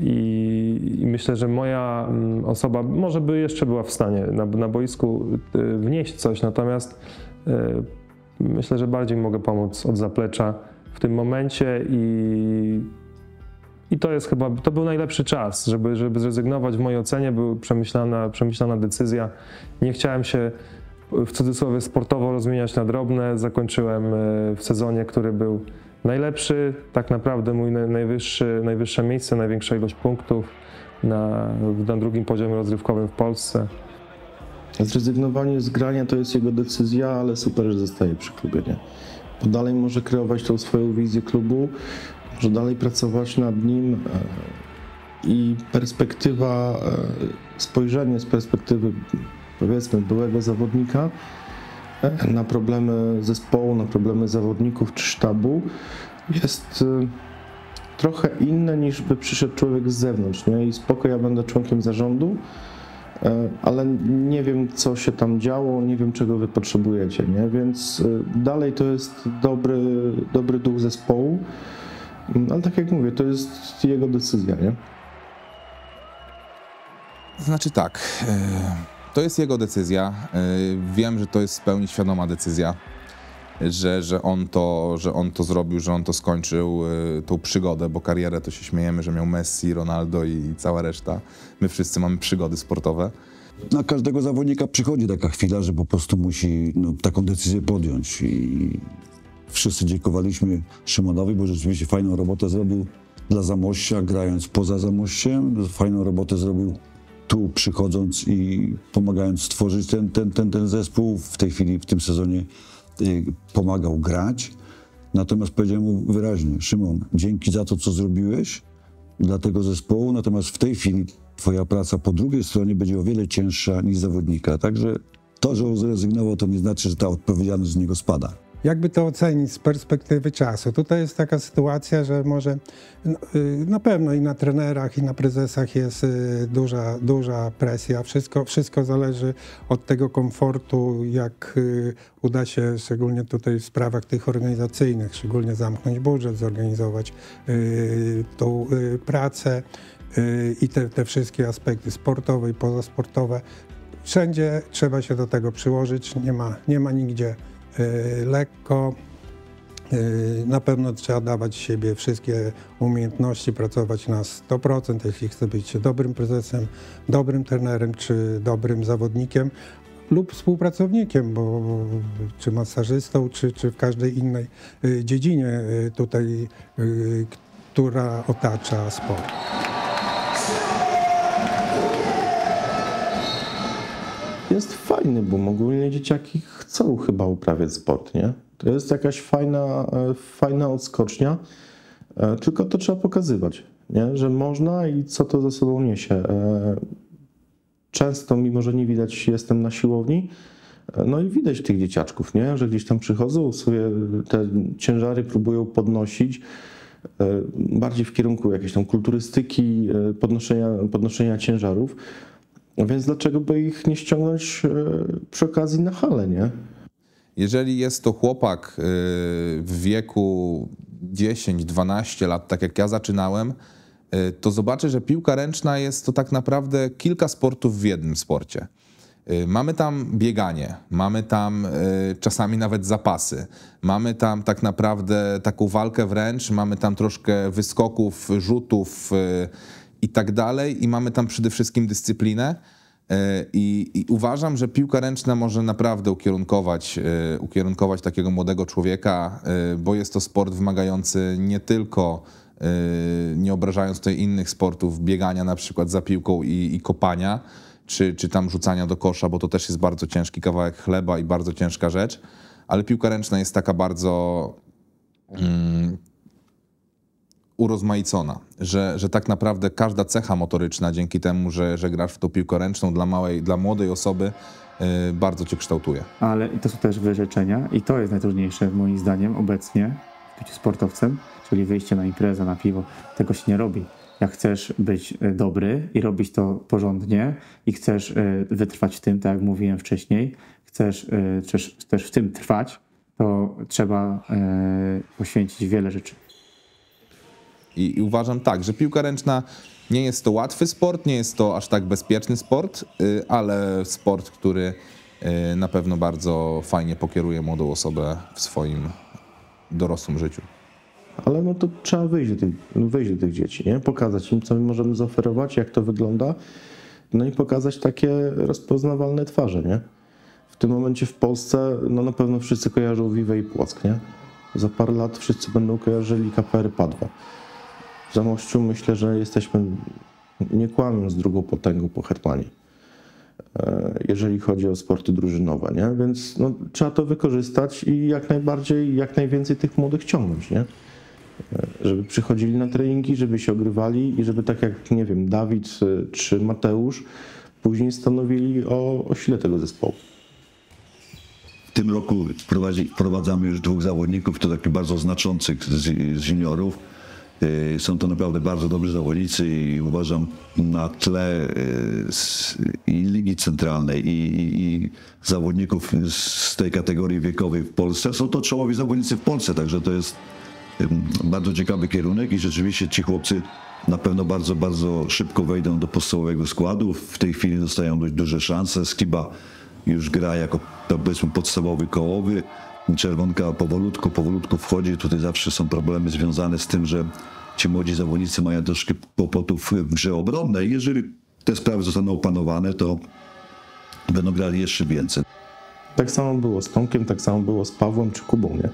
I, i myślę, że moja osoba może by jeszcze była w stanie na, na boisku yy, wnieść coś, natomiast yy, myślę, że bardziej mogę pomóc od zaplecza w tym momencie i, i to jest chyba, to był najlepszy czas, żeby, żeby zrezygnować. W mojej ocenie była przemyślana, przemyślana decyzja. Nie chciałem się w cudzysłowie sportowo rozmieniać na drobne. Zakończyłem w sezonie, który był najlepszy, tak naprawdę mój najwyższy, najwyższe miejsce, największa ilość punktów na, na drugim poziomie rozrywkowym w Polsce. Zrezygnowanie z grania to jest jego decyzja, ale super, że zostaje przy klubie, nie? Bo dalej może kreować tą swoją wizję klubu, może dalej pracować nad nim i perspektywa, spojrzenie z perspektywy powiedzmy byłego zawodnika na problemy zespołu, na problemy zawodników czy sztabu jest trochę inne niż by przyszedł człowiek z zewnątrz, nie? I spoko, ja będę członkiem zarządu, ale nie wiem, co się tam działo, nie wiem, czego wy potrzebujecie, nie? Więc dalej to jest dobry, dobry duch zespołu, ale tak jak mówię, to jest jego decyzja, nie? Znaczy tak, to jest jego decyzja, wiem, że to jest w pełni świadoma decyzja, że, że, on to, że on to zrobił, że on to skończył, tą przygodę, bo karierę to się śmiejemy, że miał Messi, Ronaldo i cała reszta. My wszyscy mamy przygody sportowe. Na każdego zawodnika przychodzi taka chwila, że po prostu musi no, taką decyzję podjąć i wszyscy dziękowaliśmy Szymonowi, bo rzeczywiście fajną robotę zrobił dla Zamościa, grając poza Zamościem, fajną robotę zrobił tu przychodząc i pomagając stworzyć ten, ten, ten, ten zespół. W tej chwili, w tym sezonie pomagał grać, natomiast powiedziałem mu wyraźnie: Szymon, dzięki za to, co zrobiłeś dla tego zespołu, natomiast w tej chwili twoja praca po drugiej stronie będzie o wiele cięższa niż zawodnika, także to, że on zrezygnował, to nie znaczy, że ta odpowiedzialność z niego spada. Jakby to ocenić z perspektywy czasu? Tutaj jest taka sytuacja, że może na pewno i na trenerach, i na prezesach jest duża, duża presja. Wszystko, wszystko zależy od tego komfortu, jak uda się, szczególnie tutaj w sprawach tych organizacyjnych, szczególnie zamknąć budżet, zorganizować tą pracę i te, te wszystkie aspekty sportowe i pozasportowe. Wszędzie trzeba się do tego przyłożyć, nie ma, nie ma nigdzie lekko, na pewno trzeba dawać z siebie wszystkie umiejętności, pracować na sto procent, jeśli chce być dobrym prezesem, dobrym trenerem czy dobrym zawodnikiem lub współpracownikiem, bo czy masażystą, czy, czy w każdej innej dziedzinie tutaj, która otacza sport. Jest fajny, bo ogólnie dzieciaki chcą chyba uprawiać sport, nie? To jest jakaś fajna, fajna odskocznia, tylko to trzeba pokazywać, nie? Że można i co to za sobą niesie. Często, mimo że nie widać, jestem na siłowni, no i widać tych dzieciaczków, nie? Że gdzieś tam przychodzą, sobie te ciężary próbują podnosić, bardziej w kierunku jakiejś tam kulturystyki, podnoszenia, podnoszenia ciężarów. Więc dlaczego by ich nie ściągnąć przy okazji na halę, nie? Jeżeli jest to chłopak w wieku dziesięć dwanaście lat, tak jak ja zaczynałem, to zobaczę, że piłka ręczna jest to tak naprawdę kilka sportów w jednym sporcie. Mamy tam bieganie, mamy tam czasami nawet zapasy, mamy tam tak naprawdę taką walkę wręcz, mamy tam troszkę wyskoków, rzutów, i tak dalej, i mamy tam przede wszystkim dyscyplinę. I, I uważam, że piłka ręczna może naprawdę ukierunkować, ukierunkować takiego młodego człowieka, bo jest to sport wymagający nie tylko, nie obrażając tutaj innych sportów, biegania na przykład za piłką i, i kopania, czy, czy tam rzucania do kosza, bo to też jest bardzo ciężki kawałek chleba i bardzo ciężka rzecz, ale piłka ręczna jest taka bardzo um, urozmaicona, że, że tak naprawdę każda cecha motoryczna dzięki temu, że, że grasz w tą piłkę ręczną dla małej, dla młodej osoby y, bardzo cię kształtuje. Ale to są też wyrzeczenia i to jest najtrudniejsze moim zdaniem obecnie w byciu sportowcem, czyli wyjście na imprezę, na piwo. Tego się nie robi. Jak chcesz być dobry i robić to porządnie i chcesz wytrwać w tym, tak jak mówiłem wcześniej, chcesz też w tym trwać, to trzeba poświęcić wiele rzeczy. I uważam tak, że piłka ręczna nie jest to łatwy sport, nie jest to aż tak bezpieczny sport, ale sport, który na pewno bardzo fajnie pokieruje młodą osobę w swoim dorosłym życiu. Ale no to trzeba wyjść do, tych, wyjść do tych dzieci, nie? Pokazać im, co my możemy zaoferować, jak to wygląda, no i pokazać takie rozpoznawalne twarze, nie? W tym momencie w Polsce no na pewno wszyscy kojarzą Wiwę i Płock, nie? Za parę lat wszyscy będą kojarzyli K P R Padwa. W Zamościu myślę, że jesteśmy, nie kłamiąc, drugą potęgą po Hetmanie, jeżeli chodzi o sporty drużynowe, nie? Więc no, trzeba to wykorzystać i jak najbardziej, jak najwięcej tych młodych ciągnąć, nie? Żeby przychodzili na treningi, żeby się ogrywali i żeby tak jak, nie wiem, Dawid czy Mateusz później stanowili o, o sile tego zespołu. W tym roku wprowadzamy już dwóch zawodników, to takich bardzo znaczących z, z juniorów. Są to naprawdę bardzo dobrzy zawodnicy i uważam na tle i Ligi Centralnej i, i, i zawodników z tej kategorii wiekowej w Polsce. Są to czołowi zawodnicy w Polsce, także to jest bardzo ciekawy kierunek i rzeczywiście ci chłopcy na pewno bardzo, bardzo szybko wejdą do podstawowego składu. W tej chwili dostają dość duże szanse. Skiba już gra jako, powiedzmy, podstawowy kołowy. Czerwonka powolutku, powolutku wchodzi. Tutaj zawsze są problemy związane z tym, że ci młodzi zawodnicy mają troszkę kłopotów w grze obronnej. Jeżeli te sprawy zostaną opanowane, to będą grali jeszcze więcej. Tak samo było z Tomkiem, tak samo było z Pawłem czy Kubą, nie?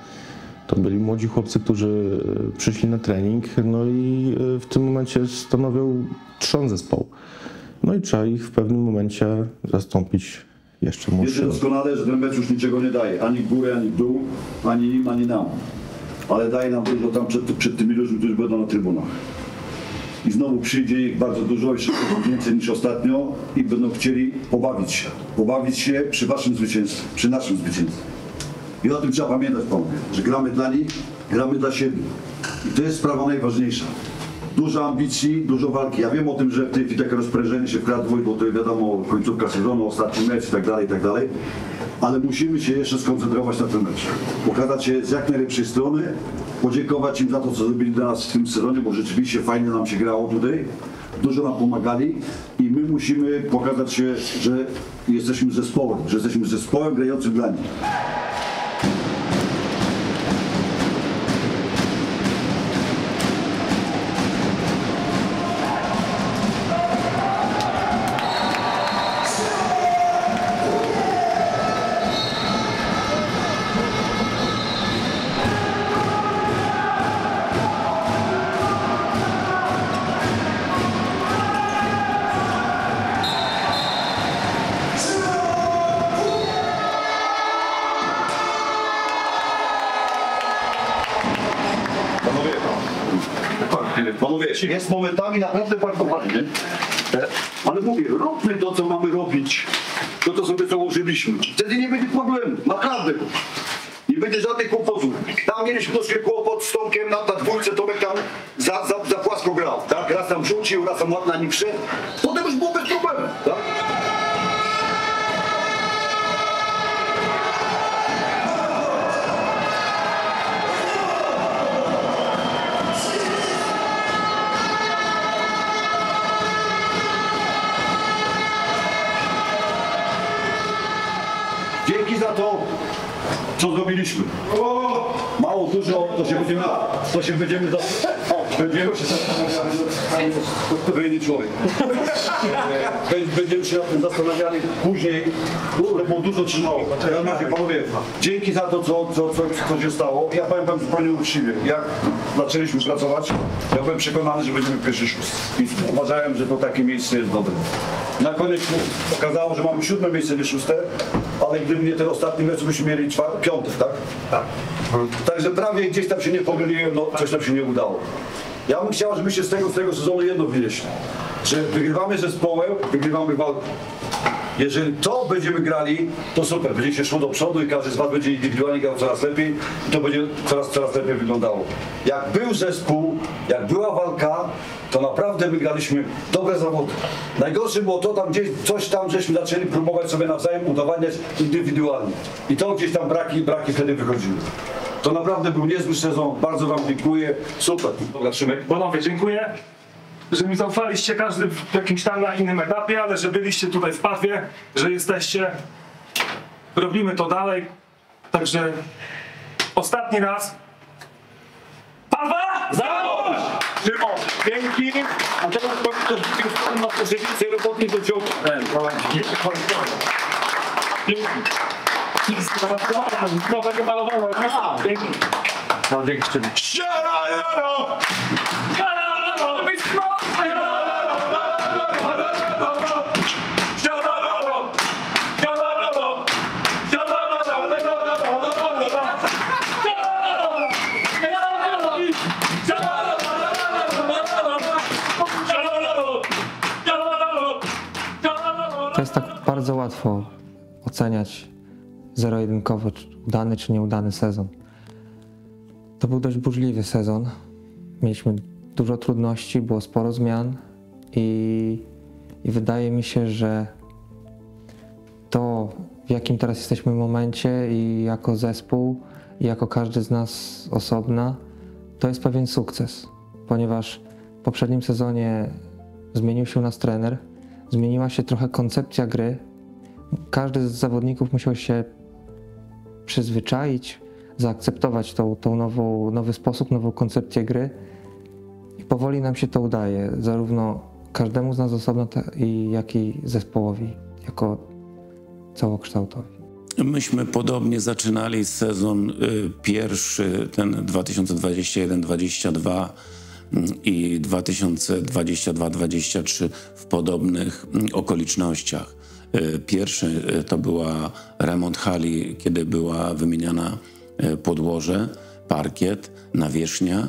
To byli młodzi chłopcy, którzy przyszli na trening, no i w tym momencie stanowią trzon zespołu. No i trzeba ich w pewnym momencie zastąpić jeszcze młodszym. Wiecie doskonale, że ten mecz już niczego nie daje, ani górę, ani dół, ani im, ani nam. Ale daje nam dużo tam przed, przed tymi ludźmi, którzy będą na trybunach. I znowu przyjdzie ich bardzo dużo, jeszcze więcej niż ostatnio i będą chcieli pobawić się. Pobawić się przy waszym zwycięstwie, przy naszym zwycięstwie. I o tym trzeba pamiętać, panowie, że gramy dla nich, gramy dla siebie. I to jest sprawa najważniejsza. Dużo ambicji, dużo walki. Ja wiem o tym, że w tej chwili takie rozprężenie się wkradło, bo to wiadomo, końcówka sezonu, ostatni mecz i tak dalej, i tak dalej. Ale musimy się jeszcze skoncentrować na tym meczu. Pokazać się z jak najlepszej strony, podziękować im za to, co zrobili dla nas w tym sezonie, bo rzeczywiście fajnie nam się grało tutaj. Dużo nam pomagali i my musimy pokazać się, że jesteśmy zespołem, że jesteśmy zespołem grającym dla nich. Jest momentami naprawdę bardzo ładnie, ale mówię, róbmy to, co mamy robić, to co sobie założyliśmy. Wtedy nie będzie problemu, naprawdę. Nie będzie żadnych kłopotów. Tam mieliśmy troszkę kłopot z Tomkiem na, na dwójce, Tomek tam za, za, za płasko grał, tak? Raz tam rzucił, raz tam ładna nie wszedł. Potem już było bez problemu, tak? Dzięki za to, co zrobiliśmy. Mało, dużo, to się będziemy, to się będziemy, za, Wielu się zastanawiamy nad odpowiedni człowiek. Będziemy się o tym zastanawiali później, to było dużo czy mało. Ja mówię, panowie, dzięki za to, co, co, co się stało. Ja powiem wam zupełnie uczciwie, jak zaczęliśmy pracować, ja byłem przekonany, że będziemy pierwszy szósty. I uważałem, że to takie miejsce jest dobre. Na koniec okazało, że mamy siódme miejsce, nie szóste, ale gdyby nie ten ostatni mecz, byśmy mieli piąty, tak? Tak. Hmm. Także prawie gdzieś tam się nie pomyliłem, no coś nam się nie udało. Ja bym chciał, żebyście z tego, z tego sezonu jedno wynieśli, że wygrywamy zespołem, wygrywamy walkę. Jeżeli to będziemy grali, to super, będzie się szło do przodu i każdy z was będzie indywidualnie grał coraz lepiej i to będzie coraz, coraz lepiej wyglądało. Jak był zespół, jak była walka, to naprawdę my graliśmy dobre zawody. Najgorsze było to, tam gdzieś coś tam żeśmy zaczęli próbować sobie nawzajem udowadniać indywidualnie. I to gdzieś tam braki i braki wtedy wychodziły. To naprawdę był niezły sezon, bardzo wam dziękuję, super. Dobra, Szymek. Panowie, dziękuję, że mi zaufaliście, każdy w jakimś tam na innym etapie, ale że byliście tutaj w Padwie, że jesteście, robimy to dalej, także ostatni raz. Padwa Zamość! Szymon, dzięki, a teraz powiem, na to, że więcej roboty do dziobu. Nowego malowania, dzięki. No, dzięki. To jest tak bardzo łatwo oceniać zero-jedynkowo, czy udany, czy nieudany sezon. To był dość burzliwy sezon. Mieliśmy dużo trudności, było sporo zmian i, i wydaje mi się, że to, w jakim teraz jesteśmy momencie i jako zespół, i jako każdy z nas osobna, to jest pewien sukces, ponieważ w poprzednim sezonie zmienił się nasz trener, zmieniła się trochę koncepcja gry. Każdy z zawodników musiał się przyzwyczaić, zaakceptować tą, tą nową, nowy sposób, nową koncepcję gry i powoli nam się to udaje, zarówno każdemu z nas osobno, jak i zespołowi, jako całokształtowi. Myśmy podobnie zaczynali sezon pierwszy, ten dwa tysiące dwudziesty pierwszy dwudziesty drugi i dwa tysiące dwudziesty drugi dwudziesty trzeci w podobnych okolicznościach. Pierwszy to była remont hali, kiedy była wymieniana podłoże, parkiet, nawierzchnia.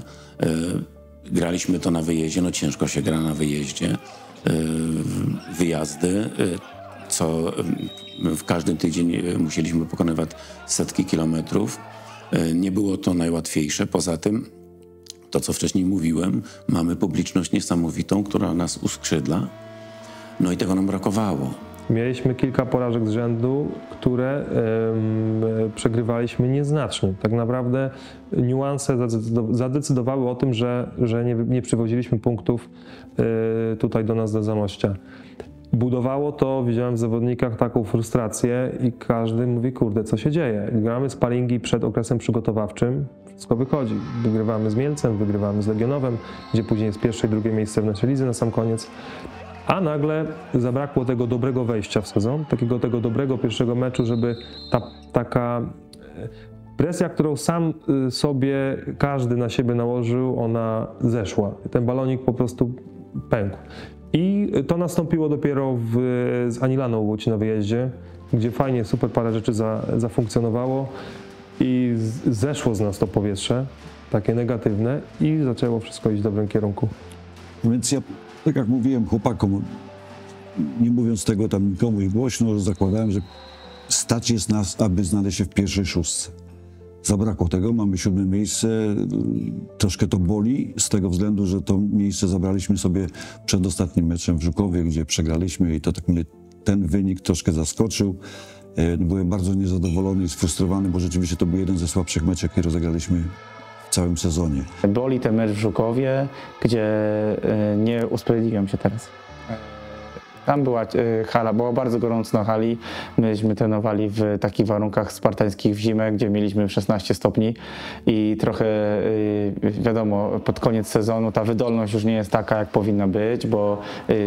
Graliśmy to na wyjeździe, no ciężko się gra na wyjeździe. Wyjazdy, co w każdym tydzień musieliśmy pokonywać setki kilometrów. Nie było to najłatwiejsze, poza tym to, co wcześniej mówiłem, mamy publiczność niesamowitą, która nas uskrzydla, no i tego nam brakowało. Mieliśmy kilka porażek z rzędu, które yy, przegrywaliśmy nieznacznie. Tak naprawdę niuanse zadecydowały o tym, że, że nie, nie przywoziliśmy punktów yy, tutaj do nas do Zamościa. Budowało to, widziałem w zawodnikach taką frustrację i każdy mówi, kurde, co się dzieje? Gramy sparingi przed okresem przygotowawczym, wszystko wychodzi. Wygrywamy z Mielcem, wygrywamy z Legionowem, gdzie później jest pierwsze i drugie miejsce w naszej lidze na sam koniec. A nagle zabrakło tego dobrego wejścia w sezon, takiego tego dobrego pierwszego meczu, żeby ta taka presja, którą sam sobie każdy na siebie nałożył, ona zeszła. Ten balonik po prostu pękł. I to nastąpiło dopiero w, z Anilaną Łódź na wyjeździe, gdzie fajnie, super parę rzeczy za, zafunkcjonowało i z, zeszło z nas to powietrze, takie negatywne i zaczęło wszystko iść w dobrym kierunku. Więc ja, tak jak mówiłem chłopakom, nie mówiąc tego tam nikomu i głośno, zakładałem, że stać jest nas, aby znaleźć się w pierwszej szóstce. Zabrakło tego, mamy siódme miejsce, troszkę to boli z tego względu, że to miejsce zabraliśmy sobie przed ostatnim meczem w Żukowie, gdzie przegraliśmy i to tak mnie ten wynik troszkę zaskoczył. Byłem bardzo niezadowolony i sfrustrowany, bo rzeczywiście to był jeden ze słabszych meczów, jaki rozegraliśmy w całym sezonie. Boli ten mecz w Żukowie, gdzie nie usprawiedliwiam się teraz. Tam była hala, było bardzo gorąco na hali. Myśmy trenowali w takich warunkach spartańskich w zimę, gdzie mieliśmy szesnaście stopni i trochę, wiadomo, pod koniec sezonu ta wydolność już nie jest taka, jak powinna być, bo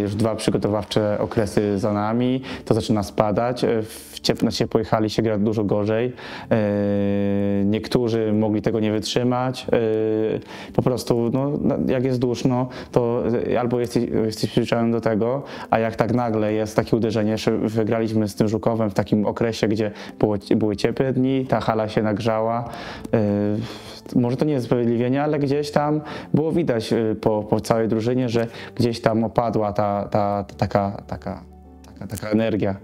już dwa przygotowawcze okresy za nami, to zaczyna spadać. W ciepłej ciepłej hali się gra dużo gorzej. Niektórzy mogli tego nie wytrzymać. Po prostu, no, jak jest duszno, to albo jesteś, jesteś przyzwyczajony do tego, a jak tak nagle jest takie uderzenie, że wygraliśmy z tym Żukowem w takim okresie, gdzie było, były ciepłe dni, ta hala się nagrzała. Może to nie jest sprawiedliwienie, ale gdzieś tam było widać po, po całej drużynie, że gdzieś tam opadła ta, ta, ta taka, taka, taka, taka energia.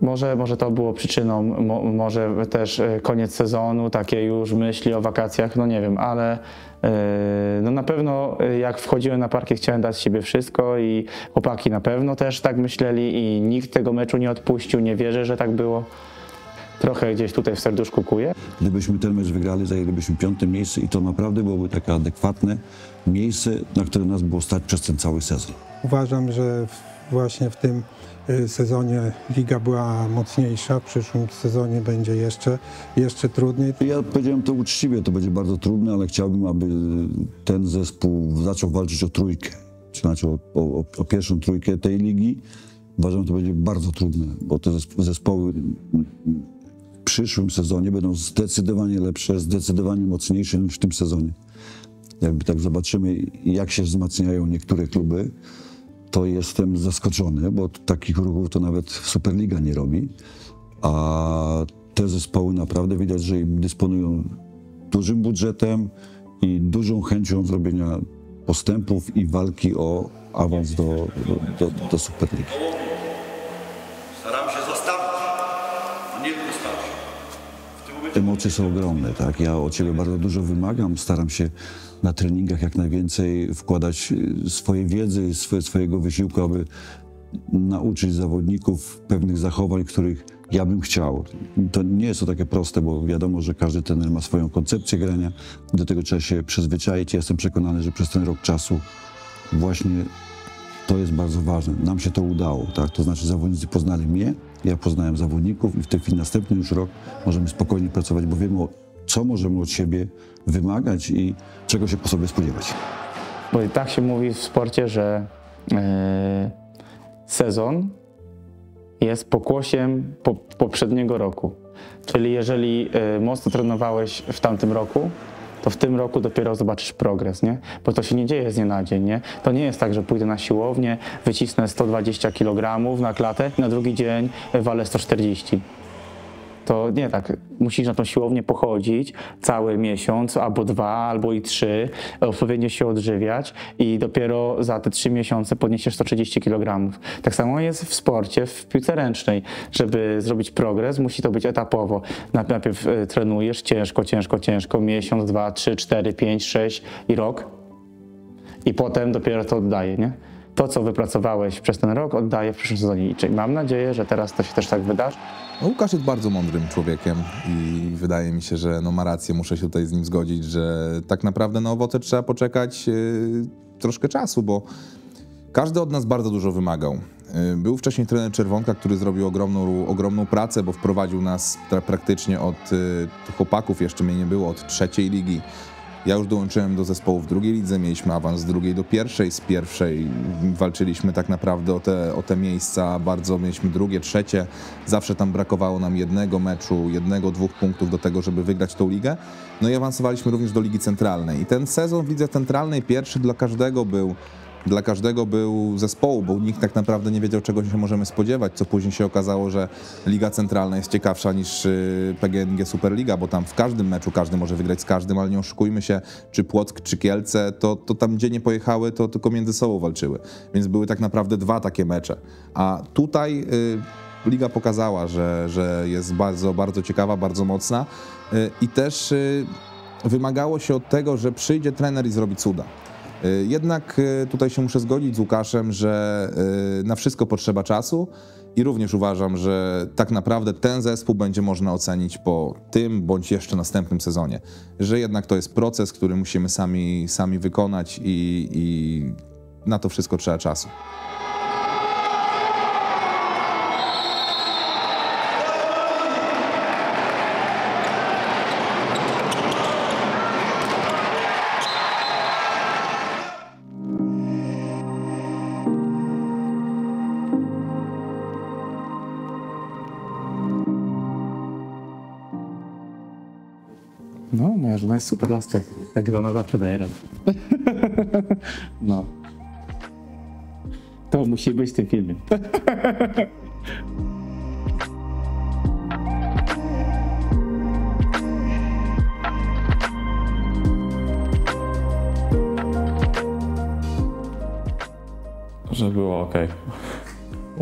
Może, może to było przyczyną, mo, może też koniec sezonu, takie już myśli o wakacjach, no nie wiem, ale yy, no na pewno jak wchodziłem na parkiet, chciałem dać z siebie wszystko i chłopaki na pewno też tak myśleli i nikt tego meczu nie odpuścił, nie wierzę, że tak było. Trochę gdzieś tutaj w serduszku kuje. Gdybyśmy ten mecz wygrali, zajęlibyśmy piąte miejsce i to naprawdę byłoby takie adekwatne miejsce, na które nas było stać przez ten cały sezon. Uważam, że właśnie w tym sezonie liga była mocniejsza, w przyszłym sezonie będzie jeszcze, jeszcze trudniej. Ja powiedziałem to uczciwie, to będzie bardzo trudne, ale chciałbym, aby ten zespół zaczął walczyć o trójkę, czy znaczy o, o, o pierwszą trójkę tej ligi. Uważam, że to będzie bardzo trudne, bo te zespoły w przyszłym sezonie będą zdecydowanie lepsze, zdecydowanie mocniejsze niż w tym sezonie. Jakby tak zobaczymy, jak się wzmacniają niektóre kluby, to jestem zaskoczony, bo takich ruchów to nawet Superliga nie robi, a te zespoły naprawdę widać, że dysponują dużym budżetem i dużą chęcią zrobienia postępów i walki o awans do, do, do, do Superligi. Staram się zostawić, a nie zostawić. Emocje są ogromne, tak? Ja od ciebie bardzo dużo wymagam, staram się na treningach jak najwięcej wkładać swojej wiedzy, swe, swojego wysiłku, aby nauczyć zawodników pewnych zachowań, których ja bym chciał. To nie jest to takie proste, bo wiadomo, że każdy trener ma swoją koncepcję grania. Do tego trzeba się przyzwyczaić. Ja jestem przekonany, że przez ten rok czasu właśnie to jest bardzo ważne. Nam się to udało, tak? To znaczy zawodnicy poznali mnie, ja poznałem zawodników i w tej chwili następny już rok możemy spokojnie pracować, bo wiemy, co możemy od siebie wymagać i czego się po sobie spodziewać. Bo i tak się mówi w sporcie, że yy, sezon jest pokłosiem po, poprzedniego roku. Czyli jeżeli yy, mocno trenowałeś w tamtym roku, to w tym roku dopiero zobaczysz progres, nie? Bo to się nie dzieje z dnia na dzień, nie? To nie jest tak, że pójdę na siłownię, wycisnę sto dwadzieścia kilogramów na klatę i na drugi dzień walę sto czterdzieści. To nie tak, musisz na tą siłownię pochodzić cały miesiąc, albo dwa, albo i trzy, odpowiednio się odżywiać i dopiero za te trzy miesiące podniesiesz sto trzydzieści kilogramów. Tak samo jest w sporcie, w piłce ręcznej. Żeby zrobić progres, musi to być etapowo. Najpierw trenujesz ciężko, ciężko, ciężko, miesiąc, dwa, trzy, cztery, pięć, sześć i rok i potem dopiero to oddaje, nie? To, co wypracowałeś przez ten rok, oddaję w przyszłym sezonie. I mam nadzieję, że teraz to się też tak wydarzy. No, Łukasz jest bardzo mądrym człowiekiem i wydaje mi się, że no, ma rację, muszę się tutaj z nim zgodzić, że tak naprawdę na owoce trzeba poczekać yy, troszkę czasu, bo każdy od nas bardzo dużo wymagał. Yy, był wcześniej trener Czerwonka, który zrobił ogromną, ogromną pracę, bo wprowadził nas praktycznie od yy, chłopaków, jeszcze mnie nie było, od trzeciej ligi. Ja już dołączyłem do zespołu w drugiej lidze, mieliśmy awans z drugiej do pierwszej, z pierwszej walczyliśmy tak naprawdę o te, o te miejsca, bardzo mieliśmy drugie, trzecie, zawsze tam brakowało nam jednego meczu, jednego, dwóch punktów do tego, żeby wygrać tą ligę. No i awansowaliśmy również do Ligi Centralnej i ten sezon w Lidze Centralnej pierwszy dla każdego był, dla każdego był zespołu, bo nikt tak naprawdę nie wiedział, czego się możemy spodziewać, co później się okazało, że Liga Centralna jest ciekawsza niż P G E Superliga, bo tam w każdym meczu każdy może wygrać z każdym, ale nie oszukujmy się, czy Płock, czy Kielce, to, to tam gdzie nie pojechały, to tylko między sobą walczyły, więc były tak naprawdę dwa takie mecze, a tutaj y, Liga pokazała, że, że jest bardzo, bardzo ciekawa, bardzo mocna y, i też y, wymagało się od tego, że przyjdzie trener i zrobi cuda. Jednak tutaj się muszę zgodzić z Łukaszem, że na wszystko potrzeba czasu i również uważam, że tak naprawdę ten zespół będzie można ocenić po tym bądź jeszcze następnym sezonie. Że jednak to jest proces, który musimy sami, sami wykonać i, i na to wszystko trzeba czasu. No, moja żona jest super laską. Tak żona zawsze daje radę. No. To musi być w tym filmie. Że było ok.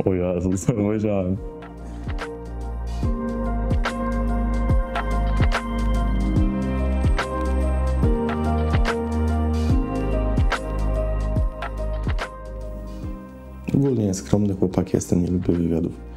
O Jezu, co powiedziałem. Ogólnie skromny chłopak jestem, nie lubię wywiadów.